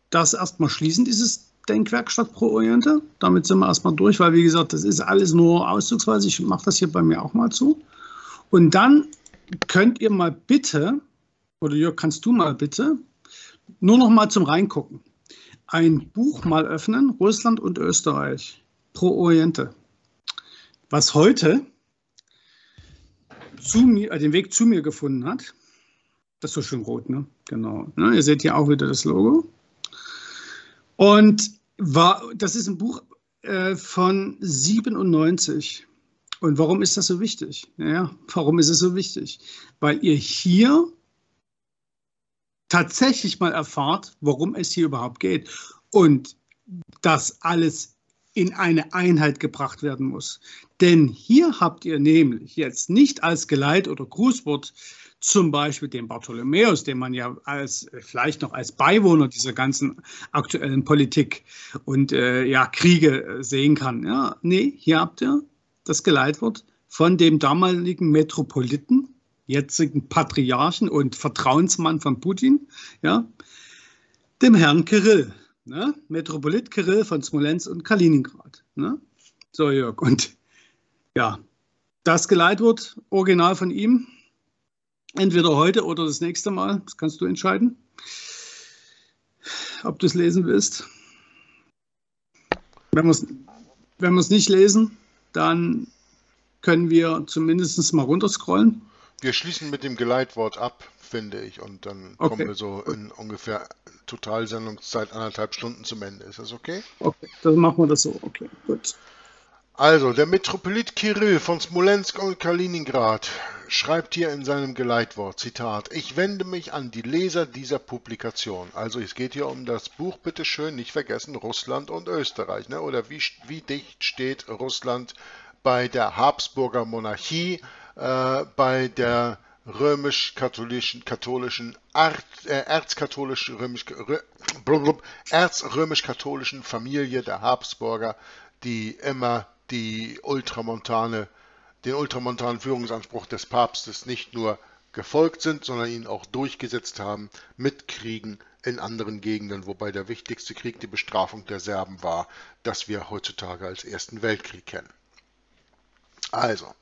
das erstmal schließen, dieses Denkwerkstatt Pro Oriente. Damit sind wir erstmal durch, weil, wie gesagt, das ist alles nur auszugsweise. Ich mache das hier bei mir auch mal zu. Und dann könnt ihr mal bitte, oder Jörg, kannst du mal bitte, nur noch mal zum Reingucken, ein Buch mal öffnen, Russland und Österreich, Pro Oriente. Was heute den Weg zu mir gefunden hat. Das ist so schön rot, ne? Genau. Ne? Ihr seht hier auch wieder das Logo. Und das ist ein Buch von 97. Und warum ist das so wichtig? Naja, warum ist es so wichtig? Weil ihr hier tatsächlich mal erfahrt, worum es hier überhaupt geht und das alles in eine Einheit gebracht werden muss. Denn hier habt ihr nämlich jetzt nicht als Geleit- oder Grußwort zum Beispiel den Bartholomäus, den man ja als vielleicht noch als Beiwohner dieser ganzen aktuellen Politik und ja, Kriege sehen kann. Ja, nee, hier habt ihr das Geleitwort von dem damaligen Metropoliten, jetzigen Patriarchen und Vertrauensmann von Putin, ja, dem Herrn Kirill, ne? Metropolit Kirill von Smolensk und Kaliningrad. Ne? So, Jörg, und ja, das Geleitwort, original von ihm, entweder heute oder das nächste Mal, das kannst du entscheiden, ob du es lesen willst. Wenn wir es nicht lesen, dann können wir zumindest mal runterscrollen. Wir schließen mit dem Geleitwort ab, finde ich, und dann okay, kommen wir so in ungefähr Totalsendungszeit 1,5 Stunden zum Ende. Ist das okay? Okay, dann machen wir das so. Okay, gut. Also, der Metropolit Kirill von Smolensk und Kaliningrad schreibt hier in seinem Geleitwort, Zitat, ich wende mich an die Leser dieser Publikation. Also es geht hier um das Buch, bitteschön, nicht vergessen, Russland und Österreich. Ne? Oder wie dicht steht Russland bei der Habsburger Monarchie, bei der römisch-katholischen, erzrömisch-katholischen Familie der Habsburger, die immer den ultramontanen Führungsanspruch des Papstes nicht nur gefolgt sind, sondern ihn auch durchgesetzt haben mit Kriegen in anderen Gegenden, wobei der wichtigste Krieg die Bestrafung der Serben war, das wir heutzutage als Ersten Weltkrieg kennen. Also,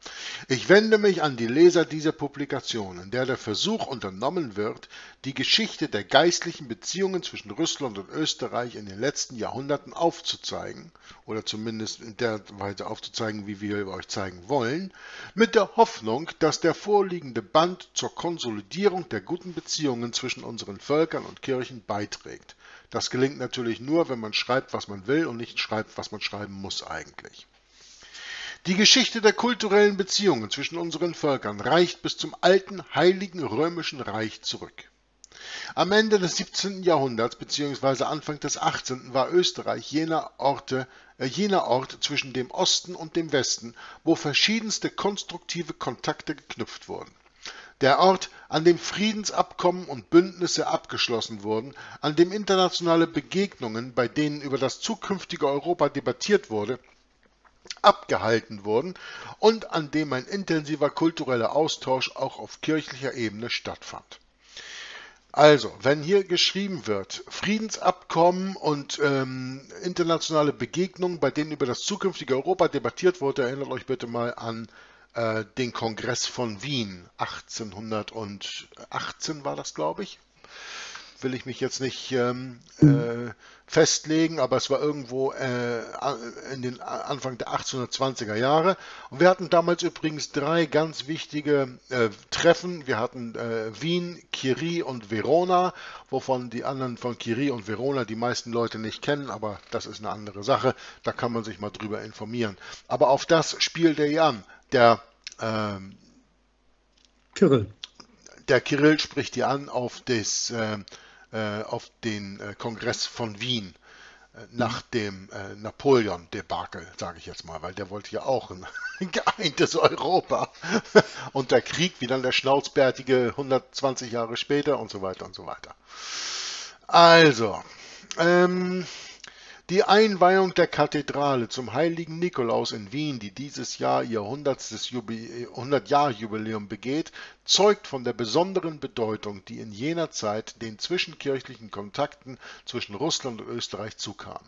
ich wende mich an die Leser dieser Publikation, in der der Versuch unternommen wird, die Geschichte der geistlichen Beziehungen zwischen Russland und Österreich in den letzten Jahrhunderten aufzuzeigen, oder zumindest in der Weise aufzuzeigen, wie wir euch zeigen wollen, mit der Hoffnung, dass der vorliegende Band zur Konsolidierung der guten Beziehungen zwischen unseren Völkern und Kirchen beiträgt. Das gelingt natürlich nur, wenn man schreibt, was man will und nicht schreibt, was man schreiben muss eigentlich. Die Geschichte der kulturellen Beziehungen zwischen unseren Völkern reicht bis zum alten Heiligen Römischen Reich zurück. Am Ende des 17. Jahrhunderts bzw. Anfang des 18. war Österreich jener Ort zwischen dem Osten und dem Westen, wo verschiedenste konstruktive Kontakte geknüpft wurden. Der Ort, an dem Friedensabkommen und Bündnisse abgeschlossen wurden, an dem internationale Begegnungen, bei denen über das zukünftige Europa debattiert wurde, abgehalten wurden und an dem ein intensiver kultureller Austausch auch auf kirchlicher Ebene stattfand. Also, wenn hier geschrieben wird, Friedensabkommen und internationale Begegnungen, bei denen über das zukünftige Europa debattiert wurde, erinnert euch bitte mal an den Kongress von Wien, 1818 war das, glaube ich. Will ich mich jetzt nicht festlegen, aber es war irgendwo in den Anfang der 1820er Jahre. Und wir hatten damals übrigens 3 ganz wichtige Treffen. Wir hatten Wien, Kiri und Verona, wovon die anderen von Kiri und Verona die meisten Leute nicht kennen, aber das ist eine andere Sache. Da kann man sich mal drüber informieren. Aber auf das spielt er hier an. Der Kirill spricht hier an auf den Kongress von Wien nach dem Napoleon-Debakel, sage ich jetzt mal, weil der wollte ja auch ein geeintes Europa und der Krieg, wie dann der Schnauzbärtige 120 Jahre später und so weiter und so weiter. Also, die Einweihung der Kathedrale zum heiligen Nikolaus in Wien, die dieses Jahr ihr 100-Jahr-Jubiläum begeht, zeugt von der besonderen Bedeutung, die in jener Zeit den zwischenkirchlichen Kontakten zwischen Russland und Österreich zukam.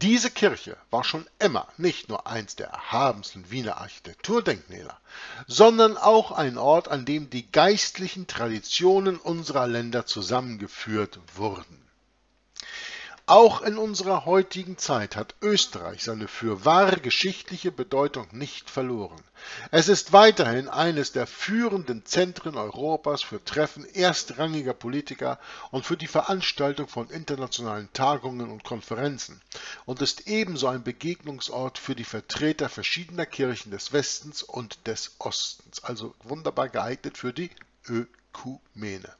Diese Kirche war schon immer nicht nur eins der erhabensten Wiener Architekturdenkmäler, sondern auch ein Ort, an dem die geistlichen Traditionen unserer Länder zusammengeführt wurden. Auch in unserer heutigen Zeit hat Österreich seine fürwahr geschichtliche Bedeutung nicht verloren. Es ist weiterhin eines der führenden Zentren Europas für Treffen erstrangiger Politiker und für die Veranstaltung von internationalen Tagungen und Konferenzen und ist ebenso ein Begegnungsort für die Vertreter verschiedener Kirchen des Westens und des Ostens, also wunderbar geeignet für die Ökumene.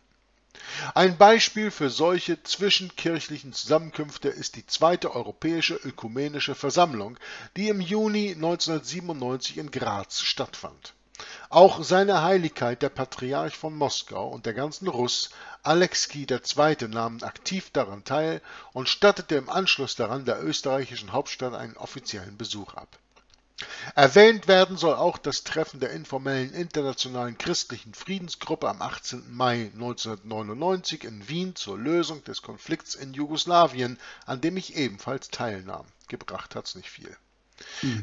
Ein Beispiel für solche zwischenkirchlichen Zusammenkünfte ist die zweite Europäische Ökumenische Versammlung, die im Juni 1997 in Graz stattfand. Auch seine Heiligkeit, der Patriarch von Moskau und der ganzen Russ, Alexi II., nahmen aktiv daran teil und stattete im Anschluss daran der österreichischen Hauptstadt einen offiziellen Besuch ab. Erwähnt werden soll auch das Treffen der informellen internationalen christlichen Friedensgruppe am 18. Mai 1999 in Wien zur Lösung des Konflikts in Jugoslawien, an dem ich ebenfalls teilnahm. Gebracht hat's nicht viel.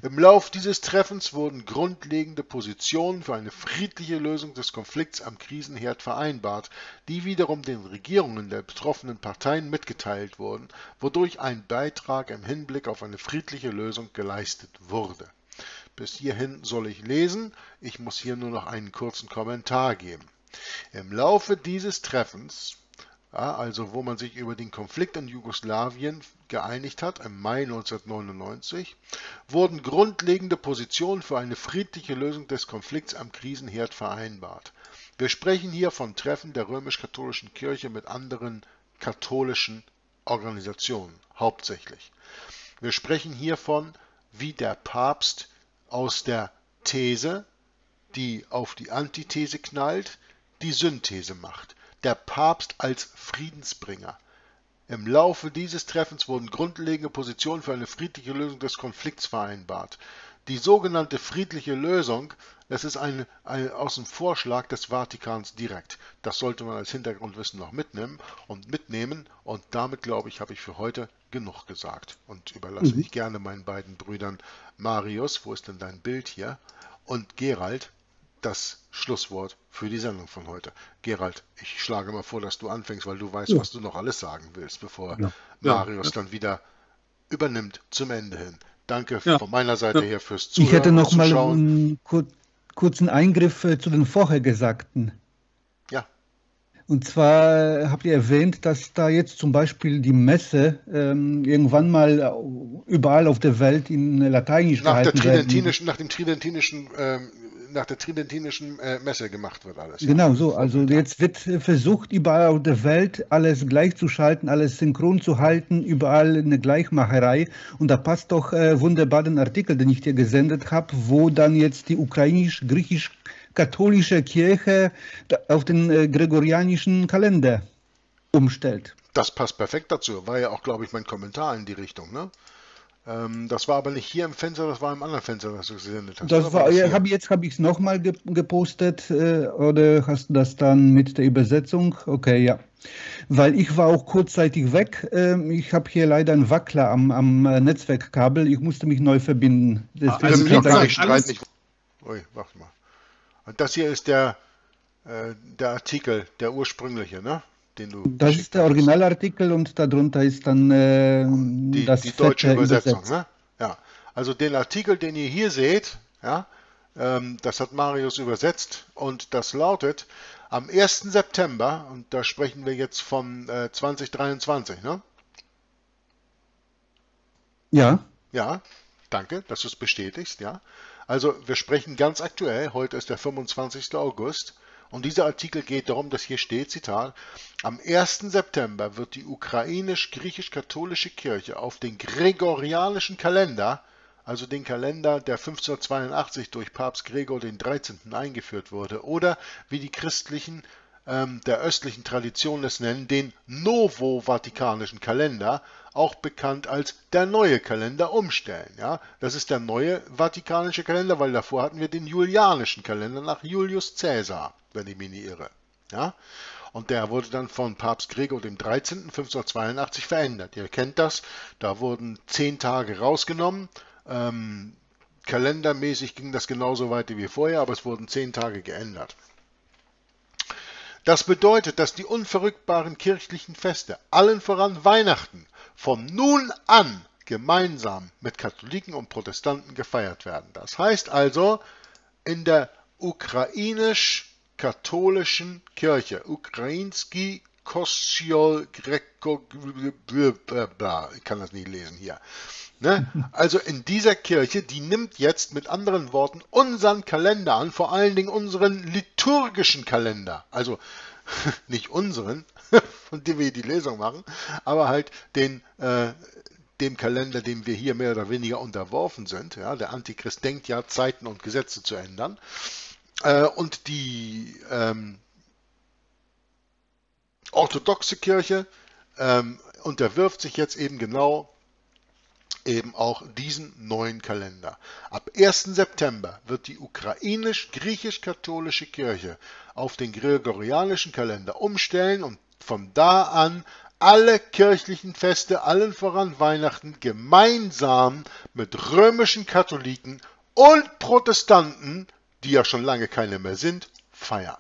Im Lauf dieses Treffens wurden grundlegende Positionen für eine friedliche Lösung des Konflikts am Krisenherd vereinbart, die wiederum den Regierungen der betroffenen Parteien mitgeteilt wurden, wodurch ein Beitrag im Hinblick auf eine friedliche Lösung geleistet wurde. Bis hierhin soll ich lesen, ich muss hier nur noch einen kurzen Kommentar geben. Im Laufe dieses Treffens, also wo man sich über den Konflikt in Jugoslawien geeinigt hat, im Mai 1999, wurden grundlegende Positionen für eine friedliche Lösung des Konflikts am Krisenherd vereinbart. Wir sprechen hier von Treffen der römisch-katholischen Kirche mit anderen katholischen Organisationen, hauptsächlich. Wir sprechen hier von, wie der Papst aus der These, die auf die Antithese knallt, die Synthese macht. Der Papst als Friedensbringer. Im Laufe dieses Treffens wurden grundlegende Positionen für eine friedliche Lösung des Konflikts vereinbart. Die sogenannte friedliche Lösung, das ist aus dem Vorschlag des Vatikans direkt. Das sollte man als Hintergrundwissen noch mitnehmen. Und damit, glaube ich, habe ich für heute genug gesagt. Und überlasse ich gerne meinen beiden Brüdern Marius, wo ist denn dein Bild hier, und Gerald, das Schlusswort für die Sendung von heute. Gerald, ich schlage mal vor, dass du anfängst, weil du weißt, was du noch alles sagen willst, bevor Marius dann wieder übernimmt zum Ende hin. Danke von meiner Seite her fürs Zuhören. Ich hätte noch mal einen kurzen Eingriff zu den Vorhergesagten. Ja. Und zwar habt ihr erwähnt, dass da jetzt zum Beispiel die Messe irgendwann mal überall auf der Welt in Lateinisch gehalten wird. Nach der tridentinischen Messe gemacht wird alles. Genau so. Also jetzt wird versucht, überall auf der Welt alles gleichzuschalten, alles synchron zu halten, überall eine Gleichmacherei. Und da passt doch wunderbar den Artikel, den ich dir gesendet habe, wo dann jetzt die ukrainisch-griechisch-katholische Kirche auf den gregorianischen Kalender umstellt. Das passt perfekt dazu. War ja auch, glaube ich, mein Kommentar in die Richtung, ne? Das war aber nicht hier im Fenster, das war im anderen Fenster, das du gesendet hast. Das war, jetzt habe ich es nochmal gepostet, oder hast du das dann mit der Übersetzung? Okay, ja. Weil ich war auch kurzzeitig weg. Ich habe hier leider einen Wackler am Netzwerkkabel. Ich musste mich neu verbinden. Also ich streite nicht. Ui, warte mal. Und das hier ist der Artikel, der ursprüngliche, ne? Das ist der Originalartikel und darunter ist dann die deutsche Übersetzung. Ne? Ja. Also den Artikel, den ihr hier seht, das hat Marius übersetzt und das lautet am 1. September, und da sprechen wir jetzt von 2023, ne? Ja. Ja, danke, dass du es bestätigst. Ja. Also wir sprechen ganz aktuell, heute ist der 25. August. Und dieser Artikel geht darum, dass hier steht, Zitat, am 1. September wird die ukrainisch-griechisch-katholische Kirche auf den gregorianischen Kalender, also den Kalender, der 1582 durch Papst Gregor den 13. eingeführt wurde, oder wie die Christlichen der östlichen Tradition es nennen, den Novo-Vatikanischen Kalender, auch bekannt als der neue Kalender, umstellen. Ja? Das ist der neue Vatikanische Kalender, weil davor hatten wir den Julianischen Kalender nach Julius Caesar, wenn ich mich nicht irre. Ja? Und der wurde dann von Papst Gregor dem 13. 1582 verändert. Ihr kennt das, da wurden 10 Tage rausgenommen. Kalendermäßig ging das genauso weiter wie vorher, aber es wurden 10 Tage geändert. Das bedeutet, dass die unverrückbaren kirchlichen Feste, allen voran Weihnachten, von nun an gemeinsam mit Katholiken und Protestanten gefeiert werden. Das heißt also, in der ukrainisch-katholischen Kirche, Ukrainski Kossiol Greco, ich kann das nicht lesen hier, ne? Also in dieser Kirche, die nimmt jetzt mit anderen Worten unseren Kalender an, vor allen Dingen unseren liturgischen Kalender. Also nicht unseren, von dem wir die Lesung machen, aber halt den dem Kalender, dem wir hier mehr oder weniger unterworfen sind. Ja, der Antichrist denkt ja, Zeiten und Gesetze zu ändern. Und die orthodoxe Kirche unterwirft sich jetzt eben genau eben auch diesen neuen Kalender. Ab 1. September wird die ukrainisch-griechisch-katholische Kirche auf den gregorianischen Kalender umstellen und von da an alle kirchlichen Feste, allen voran Weihnachten, gemeinsam mit römischen Katholiken und Protestanten, die ja schon lange keine mehr sind, feiern.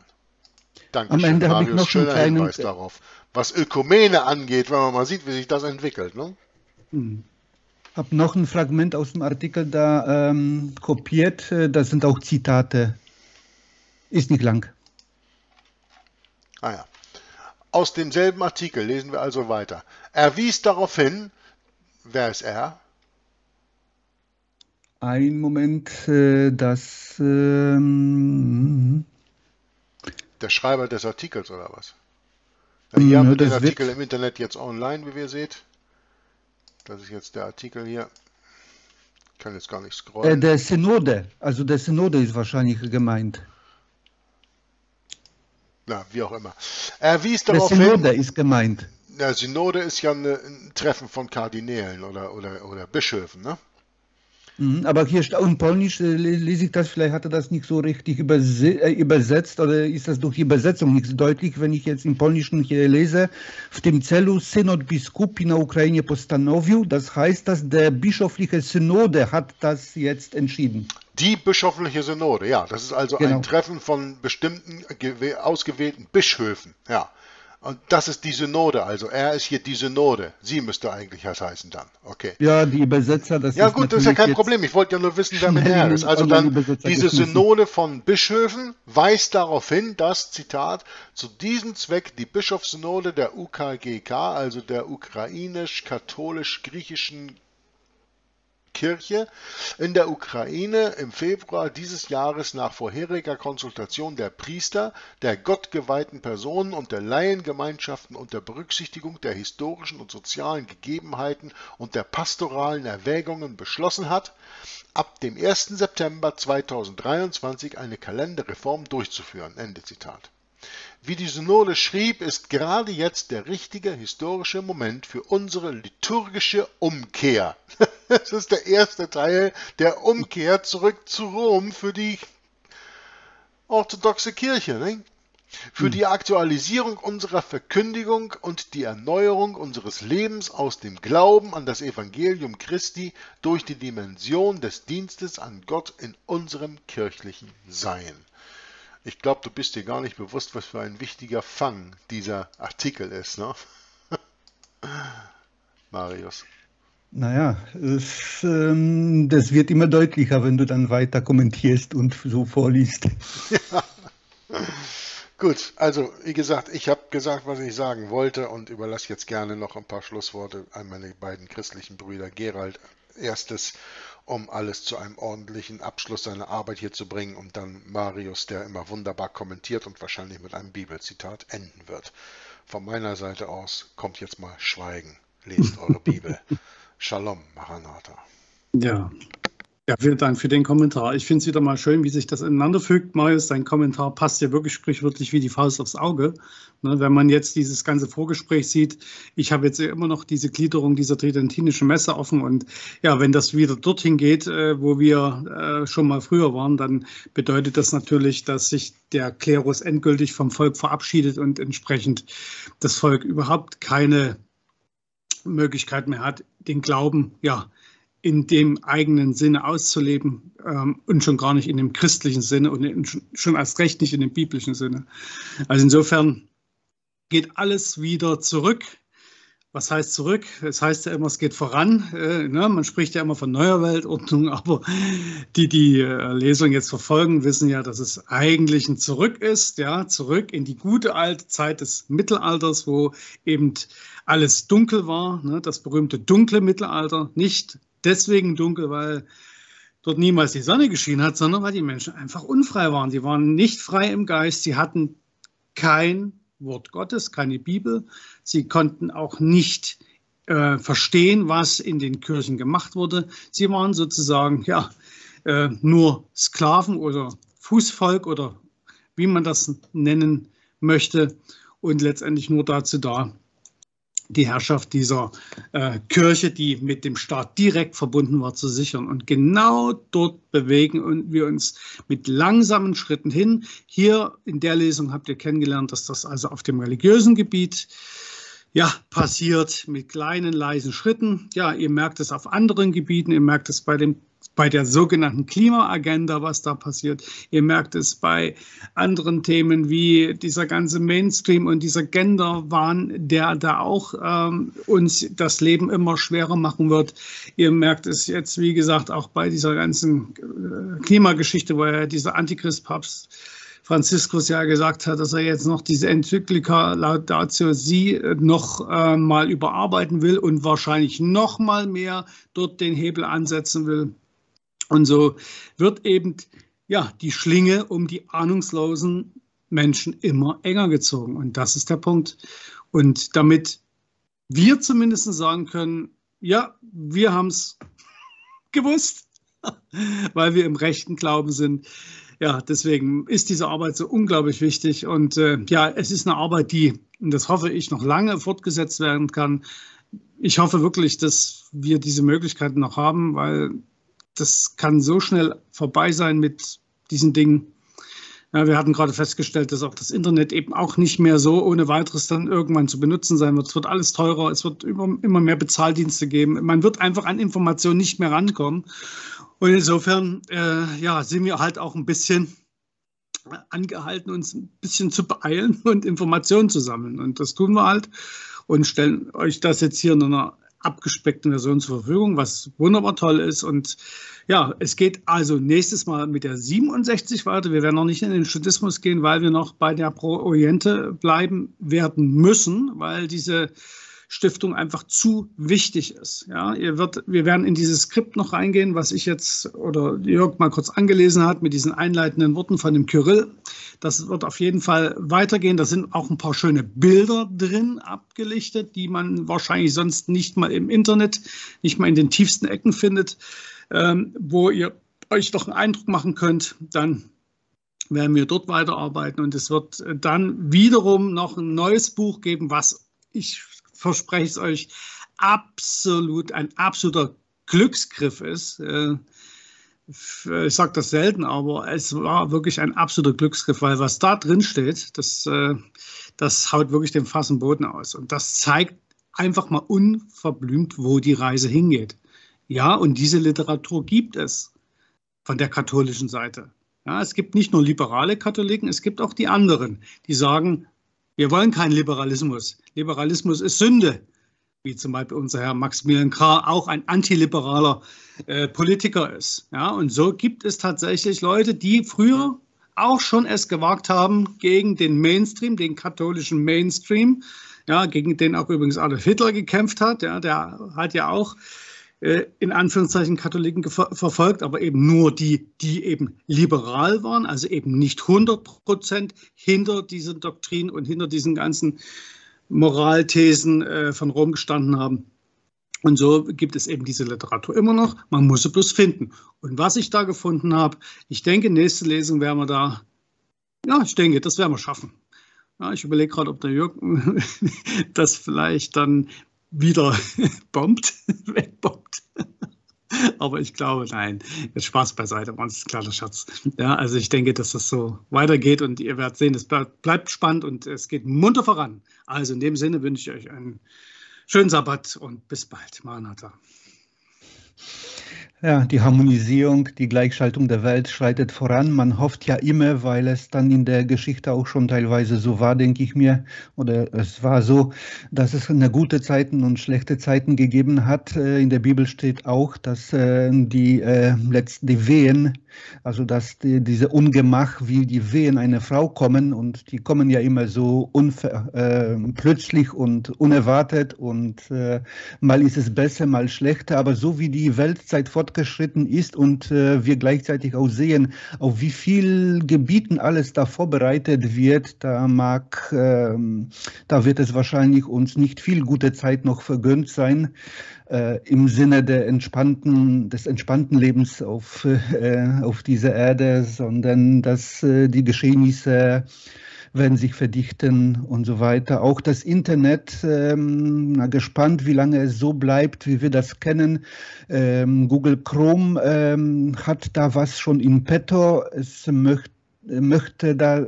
Dankeschön, am Ende Marius, habe ich noch schöner einen Hinweis darauf, was Ökumene angeht, wenn man mal sieht, wie sich das entwickelt. Ne? Ich habe noch ein Fragment aus dem Artikel da kopiert, das sind auch Zitate. Ist nicht lang. Ah ja. Aus demselben Artikel lesen wir also weiter. Er wies darauf hin, wer ist er? Ein Moment, das... der Schreiber des Artikels oder was? Hier haben wir den Artikel im Internet jetzt online, wie ihr seht. Das ist jetzt der Artikel hier. Ich kann jetzt gar nicht scrollen. Der Synode, also der Synode ist wahrscheinlich gemeint. Na, wie auch immer. Er wies darauf hin. Der Synode ist gemeint. Der Synode ist ja ein Treffen von Kardinälen oder Bischöfen, ne? Aber hier steht, in Polnisch lese ich das, vielleicht hat er das nicht so richtig übersetzt oder ist das durch die Übersetzung nicht so deutlich, wenn ich jetzt im Polnischen hier lese. W tym celu Synod Biskupi na Ukrainie postanowił, das heißt, dass der bischöfliche Synode hat das jetzt entschieden. Die bischöfliche Synode, ja, das ist also genau ein Treffen von bestimmten ausgewählten Bischöfen, ja. Und das ist die Synode, also er ist hier die Synode. Sie müsste eigentlich das heißen dann. Okay. Ja, die Übersetzer, das ja, ist gut, das ist ja kein Problem. Ich wollte ja nur wissen, wer mit er ist. Also dann diese Synode von Bischöfen weist darauf hin, dass, Zitat, zu diesem Zweck die Bischofssynode der UKGK, also der ukrainisch-katholisch-griechischen Kirche in der Ukraine im Februar dieses Jahres nach vorheriger Konsultation der Priester, der gottgeweihten Personen und der Laiengemeinschaften unter Berücksichtigung der historischen und sozialen Gegebenheiten und der pastoralen Erwägungen beschlossen hat, ab dem 1. September 2023 eine Kalenderreform durchzuführen. Ende Zitat. Wie die Synode schrieb, ist gerade jetzt der richtige historische Moment für unsere liturgische Umkehr. Das ist der erste Teil der Umkehr zurück zu Rom für die orthodoxe Kirche, ne? Für die Aktualisierung unserer Verkündigung und die Erneuerung unseres Lebens aus dem Glauben an das Evangelium Christi durch die Dimension des Dienstes an Gott in unserem kirchlichen Sein. Ich glaube, du bist dir gar nicht bewusst, was für ein wichtiger Fang dieser Artikel ist, ne? Marius. Naja, das wird immer deutlicher, wenn du dann weiter kommentierst und so vorliest. Ja. Gut, also wie gesagt, ich habe gesagt, was ich sagen wollte und überlasse jetzt gerne noch ein paar Schlussworte an meine beiden christlichen Brüder. Gerald, erstes, um alles zu einem ordentlichen Abschluss seiner Arbeit hier zu bringen, und dann Marius, der immer wunderbar kommentiert und wahrscheinlich mit einem Bibelzitat enden wird. Von meiner Seite aus kommt jetzt mal Schweigen. Lest eure Bibel. Shalom, Maranatha. Ja, vielen Dank für den Kommentar. Ich finde es wieder mal schön, wie sich das ineinander fügt. Marius, dein Kommentar passt ja wirklich sprichwörtlich wie die Faust aufs Auge. Ne, wenn man jetzt dieses ganze Vorgespräch sieht, ich habe jetzt immer noch diese Gliederung dieser tridentinischen Messe offen. Und ja, wenn das wieder dorthin geht, wo wir schon mal früher waren, dann bedeutet das natürlich, dass sich der Klerus endgültig vom Volk verabschiedet und entsprechend das Volk überhaupt keine Möglichkeit mehr hat, den Glauben ja in dem eigenen Sinne auszuleben und schon gar nicht in dem christlichen Sinne und schon erst recht nicht in dem biblischen Sinne. Also insofern geht alles wieder zurück. Was heißt zurück? Es heißt ja immer, es geht voran. Ne? Man spricht ja immer von neuer Weltordnung, aber die Lesung jetzt verfolgen, wissen ja, dass es eigentlich ein Zurück ist, ja, zurück in die gute alte Zeit des Mittelalters, wo eben alles dunkel war, ne? Das berühmte dunkle Mittelalter, nicht deswegen dunkel, weil dort niemals die Sonne geschienen hat, sondern weil die Menschen einfach unfrei waren. Die waren nicht frei im Geist, sie hatten kein Wort Gottes, keine Bibel. Sie konnten auch nicht verstehen, was in den Kirchen gemacht wurde. Sie waren sozusagen ja, nur Sklaven oder Fußvolk oder wie man das nennen möchte und letztendlich nur dazu da, die Herrschaft dieser Kirche, die mit dem Staat direkt verbunden war, zu sichern. Und genau dort bewegen wir uns mit langsamen Schritten hin. Hier in der Lesung habt ihr kennengelernt, dass das also auf dem religiösen Gebiet ja, passiert mit kleinen, leisen Schritten. Ja, ihr merkt es auf anderen Gebieten, ihr merkt es bei der sogenannten Klimaagenda, was da passiert. Ihr merkt es bei anderen Themen wie dieser ganze Mainstream und dieser Genderwahn, der da auch uns das Leben immer schwerer machen wird. Ihr merkt es jetzt, wie gesagt, auch bei dieser ganzen Klimageschichte, wo ja dieser Antichristpapst Franziskus ja gesagt hat, dass er jetzt noch diese Enzyklika Laudatio Si noch mal überarbeiten will und wahrscheinlich noch mal mehr dort den Hebel ansetzen will. Und so wird eben ja, die Schlinge um die ahnungslosen Menschen immer enger gezogen. Und das ist der Punkt. Und damit wir zumindest sagen können, ja, wir haben es gewusst, weil wir im rechten Glauben sind. Ja, deswegen ist diese Arbeit so unglaublich wichtig. Und ja, es ist eine Arbeit, die, und das hoffe ich, noch lange fortgesetzt werden kann. Ich hoffe wirklich, dass wir diese Möglichkeiten noch haben, weil das kann so schnell vorbei sein mit diesen Dingen. Ja, wir hatten gerade festgestellt, dass auch das Internet eben auch nicht mehr so ohne weiteres dann irgendwann zu benutzen sein wird. Es wird alles teurer, es wird immer mehr Bezahldienste geben. Man wird einfach an Informationen nicht mehr rankommen. Und insofern ja, sind wir halt auch ein bisschen angehalten, uns ein bisschen zu beeilen und Informationen zu sammeln. Und das tun wir halt und stellen euch das jetzt hier in einer abgespeckten Version zur Verfügung, was wunderbar toll ist. Und ja, es geht also nächstes Mal mit der 67 weiter. Wir werden noch nicht in den Statismus gehen, weil wir noch bei der Pro Oriente bleiben werden müssen, weil diese Stiftung einfach zu wichtig ist. Ja, wir werden in dieses Skript noch reingehen, was ich jetzt oder Jörg mal kurz angelesen hat mit diesen einleitenden Worten von dem Kirill. Das wird auf jeden Fall weitergehen. Da sind auch ein paar schöne Bilder drin abgelichtet, die man wahrscheinlich sonst nicht mal im Internet, nicht mal in den tiefsten Ecken findet, wo ihr euch doch einen Eindruck machen könnt. Dann werden wir dort weiterarbeiten und es wird dann wiederum noch ein neues Buch geben, was ich verspreche es euch, absolut ein absoluter Glücksgriff ist. Ich sage das selten, aber es war wirklich ein absoluter Glücksgriff, weil was da drin steht, das haut wirklich den Fass und Boden aus. Und das zeigt einfach mal unverblümt, wo die Reise hingeht. Ja, und diese Literatur gibt es von der katholischen Seite. Ja, es gibt nicht nur liberale Katholiken, es gibt auch die anderen, die sagen, wir wollen keinen Liberalismus. Liberalismus ist Sünde, wie zum Beispiel unser Herr Maximilian Krah auch ein antiliberaler Politiker ist. Ja, und so gibt es tatsächlich Leute, die früher auch schon es gewagt haben, gegen den Mainstream, den katholischen Mainstream, ja, gegen den auch übrigens Adolf Hitler gekämpft hat. Ja, der hat ja auch in Anführungszeichen Katholiken verfolgt, aber eben nur die, die eben liberal waren, also eben nicht 100% hinter diesen Doktrinen und hinter diesen ganzen Moralthesen von Rom gestanden haben. Und so gibt es eben diese Literatur immer noch. Man muss sie bloß finden. Und was ich da gefunden habe, ich denke, nächste Lesung werden wir da, ja, ich denke, das werden wir schaffen. Ja, ich überlege gerade, ob der Jörg das vielleicht dann wieder bombt, wegbombt. Aber ich glaube, nein, jetzt Spaß beiseite, das ist ein kleiner Schatz. Ja, also ich denke, dass das so weitergeht und ihr werdet sehen, es bleibt spannend und es geht munter voran. Also in dem Sinne wünsche ich euch einen schönen Sabbat und bis bald. Maranatha. Ja, die Harmonisierung, die Gleichschaltung der Welt schreitet voran. Man hofft ja immer, weil es dann in der Geschichte auch schon teilweise so war, denke ich mir, oder es war so, dass es gute Zeiten und schlechte Zeiten gegeben hat. In der Bibel steht auch, dass die Wehen, also dass diese Ungemach wie die Wehen einer Frau kommen und die kommen ja immer so plötzlich und unerwartet und mal ist es besser, mal schlechter, aber so wie die Weltzeit fortgesetzt fortgeschritten ist und wir gleichzeitig auch sehen, auf wie vielen Gebieten alles da vorbereitet wird, da wird es wahrscheinlich uns nicht viel gute Zeit noch vergönnt sein, im Sinne der des entspannten Lebens auf dieser Erde, sondern dass die Geschehnisse werden sich verdichten und so weiter. Auch das Internet, gespannt, wie lange es so bleibt, wie wir das kennen. Google Chrome hat da was schon in petto. Es möchte da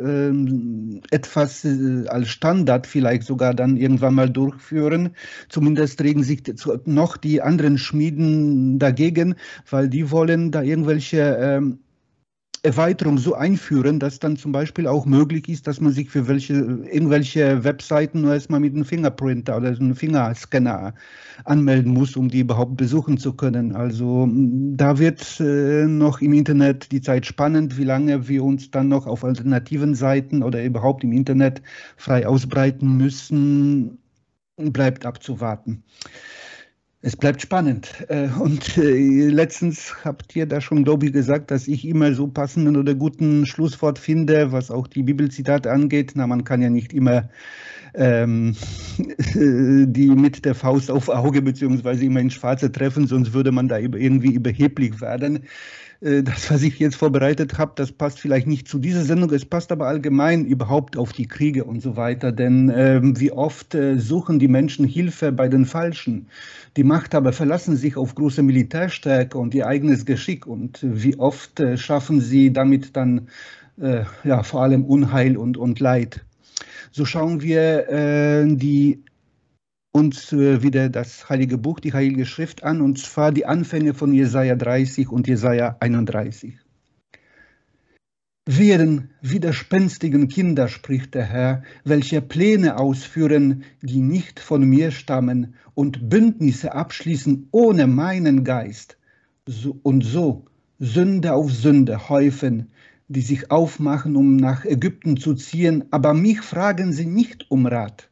etwas als Standard vielleicht sogar dann irgendwann mal durchführen. Zumindest regen sich noch die anderen Schmieden dagegen, weil die wollen da irgendwelche Erweiterung so einführen, dass dann zum Beispiel auch möglich ist, dass man sich für irgendwelche Webseiten nur erstmal mit einem Fingerprinter oder einem Fingerscanner anmelden muss, um die überhaupt besuchen zu können. Also da wird noch im Internet die Zeit spannend, wie lange wir uns dann noch auf alternativen Seiten oder überhaupt im Internet frei ausbreiten müssen, bleibt abzuwarten. Es bleibt spannend. Und letztens habt ihr da schon, glaube ich, gesagt, dass ich immer so passenden oder guten Schlusswort finde, was auch die Bibelzitate angeht. Na, man kann ja nicht immer die mit der Faust auf Auge beziehungsweise immer ins Schwarze treffen, sonst würde man da irgendwie überheblich werden. Das, was ich jetzt vorbereitet habe, das passt vielleicht nicht zu dieser Sendung, es passt aber allgemein überhaupt auf die Kriege und so weiter, denn wie oft suchen die Menschen Hilfe bei den Falschen. Die Machthaber verlassen sich auf große Militärstärke und ihr eigenes Geschick und wie oft schaffen sie damit dann vor allem Unheil und Leid. So schauen wir wieder das Heilige Buch, die Heilige Schrift an, und zwar die Anfänge von Jesaja 30 und Jesaja 31. Wehe den widerspenstigen Kinder, spricht der Herr, welche Pläne ausführen, die nicht von mir stammen, und Bündnisse abschließen ohne meinen Geist, und so Sünde auf Sünde häufen, die sich aufmachen, um nach Ägypten zu ziehen, aber mich fragen sie nicht um Rat.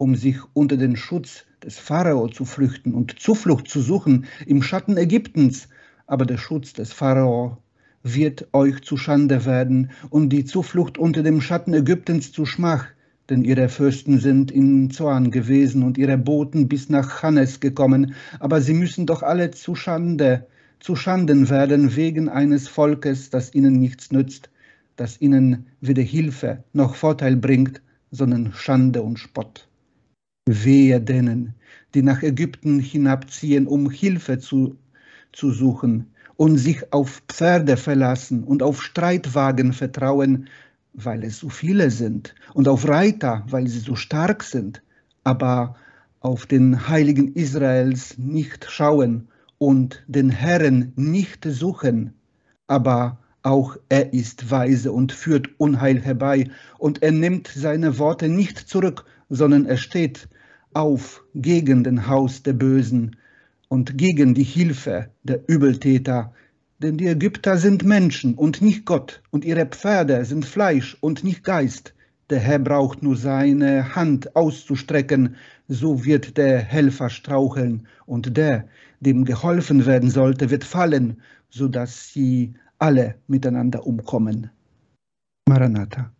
Um sich unter den Schutz des Pharao zu flüchten und Zuflucht zu suchen im Schatten Ägyptens. Aber der Schutz des Pharao wird euch zu Schande werden und die Zuflucht unter dem Schatten Ägyptens zu Schmach, denn ihre Fürsten sind in Zorn gewesen und ihre Boten bis nach Hannes gekommen. Aber sie müssen doch alle zu Schanden werden wegen eines Volkes, das ihnen nichts nützt, das ihnen weder Hilfe noch Vorteil bringt, sondern Schande und Spott. Wehe denen, die nach Ägypten hinabziehen, um Hilfe zu suchen und sich auf Pferde verlassen und auf Streitwagen vertrauen, weil es so viele sind, und auf Reiter, weil sie so stark sind, aber auf den Heiligen Israels nicht schauen und den Herrn nicht suchen, aber auch er ist weise und führt Unheil herbei, und er nimmt seine Worte nicht zurück, sondern er steht auf gegen den Haus der Bösen und gegen die Hilfe der Übeltäter. Denn die Ägypter sind Menschen und nicht Gott, und ihre Pferde sind Fleisch und nicht Geist. Der Herr braucht nur seine Hand auszustrecken, so wird der Helfer straucheln, und der, dem geholfen werden sollte, wird fallen, sodass sie alle miteinander umkommen. Maranatha.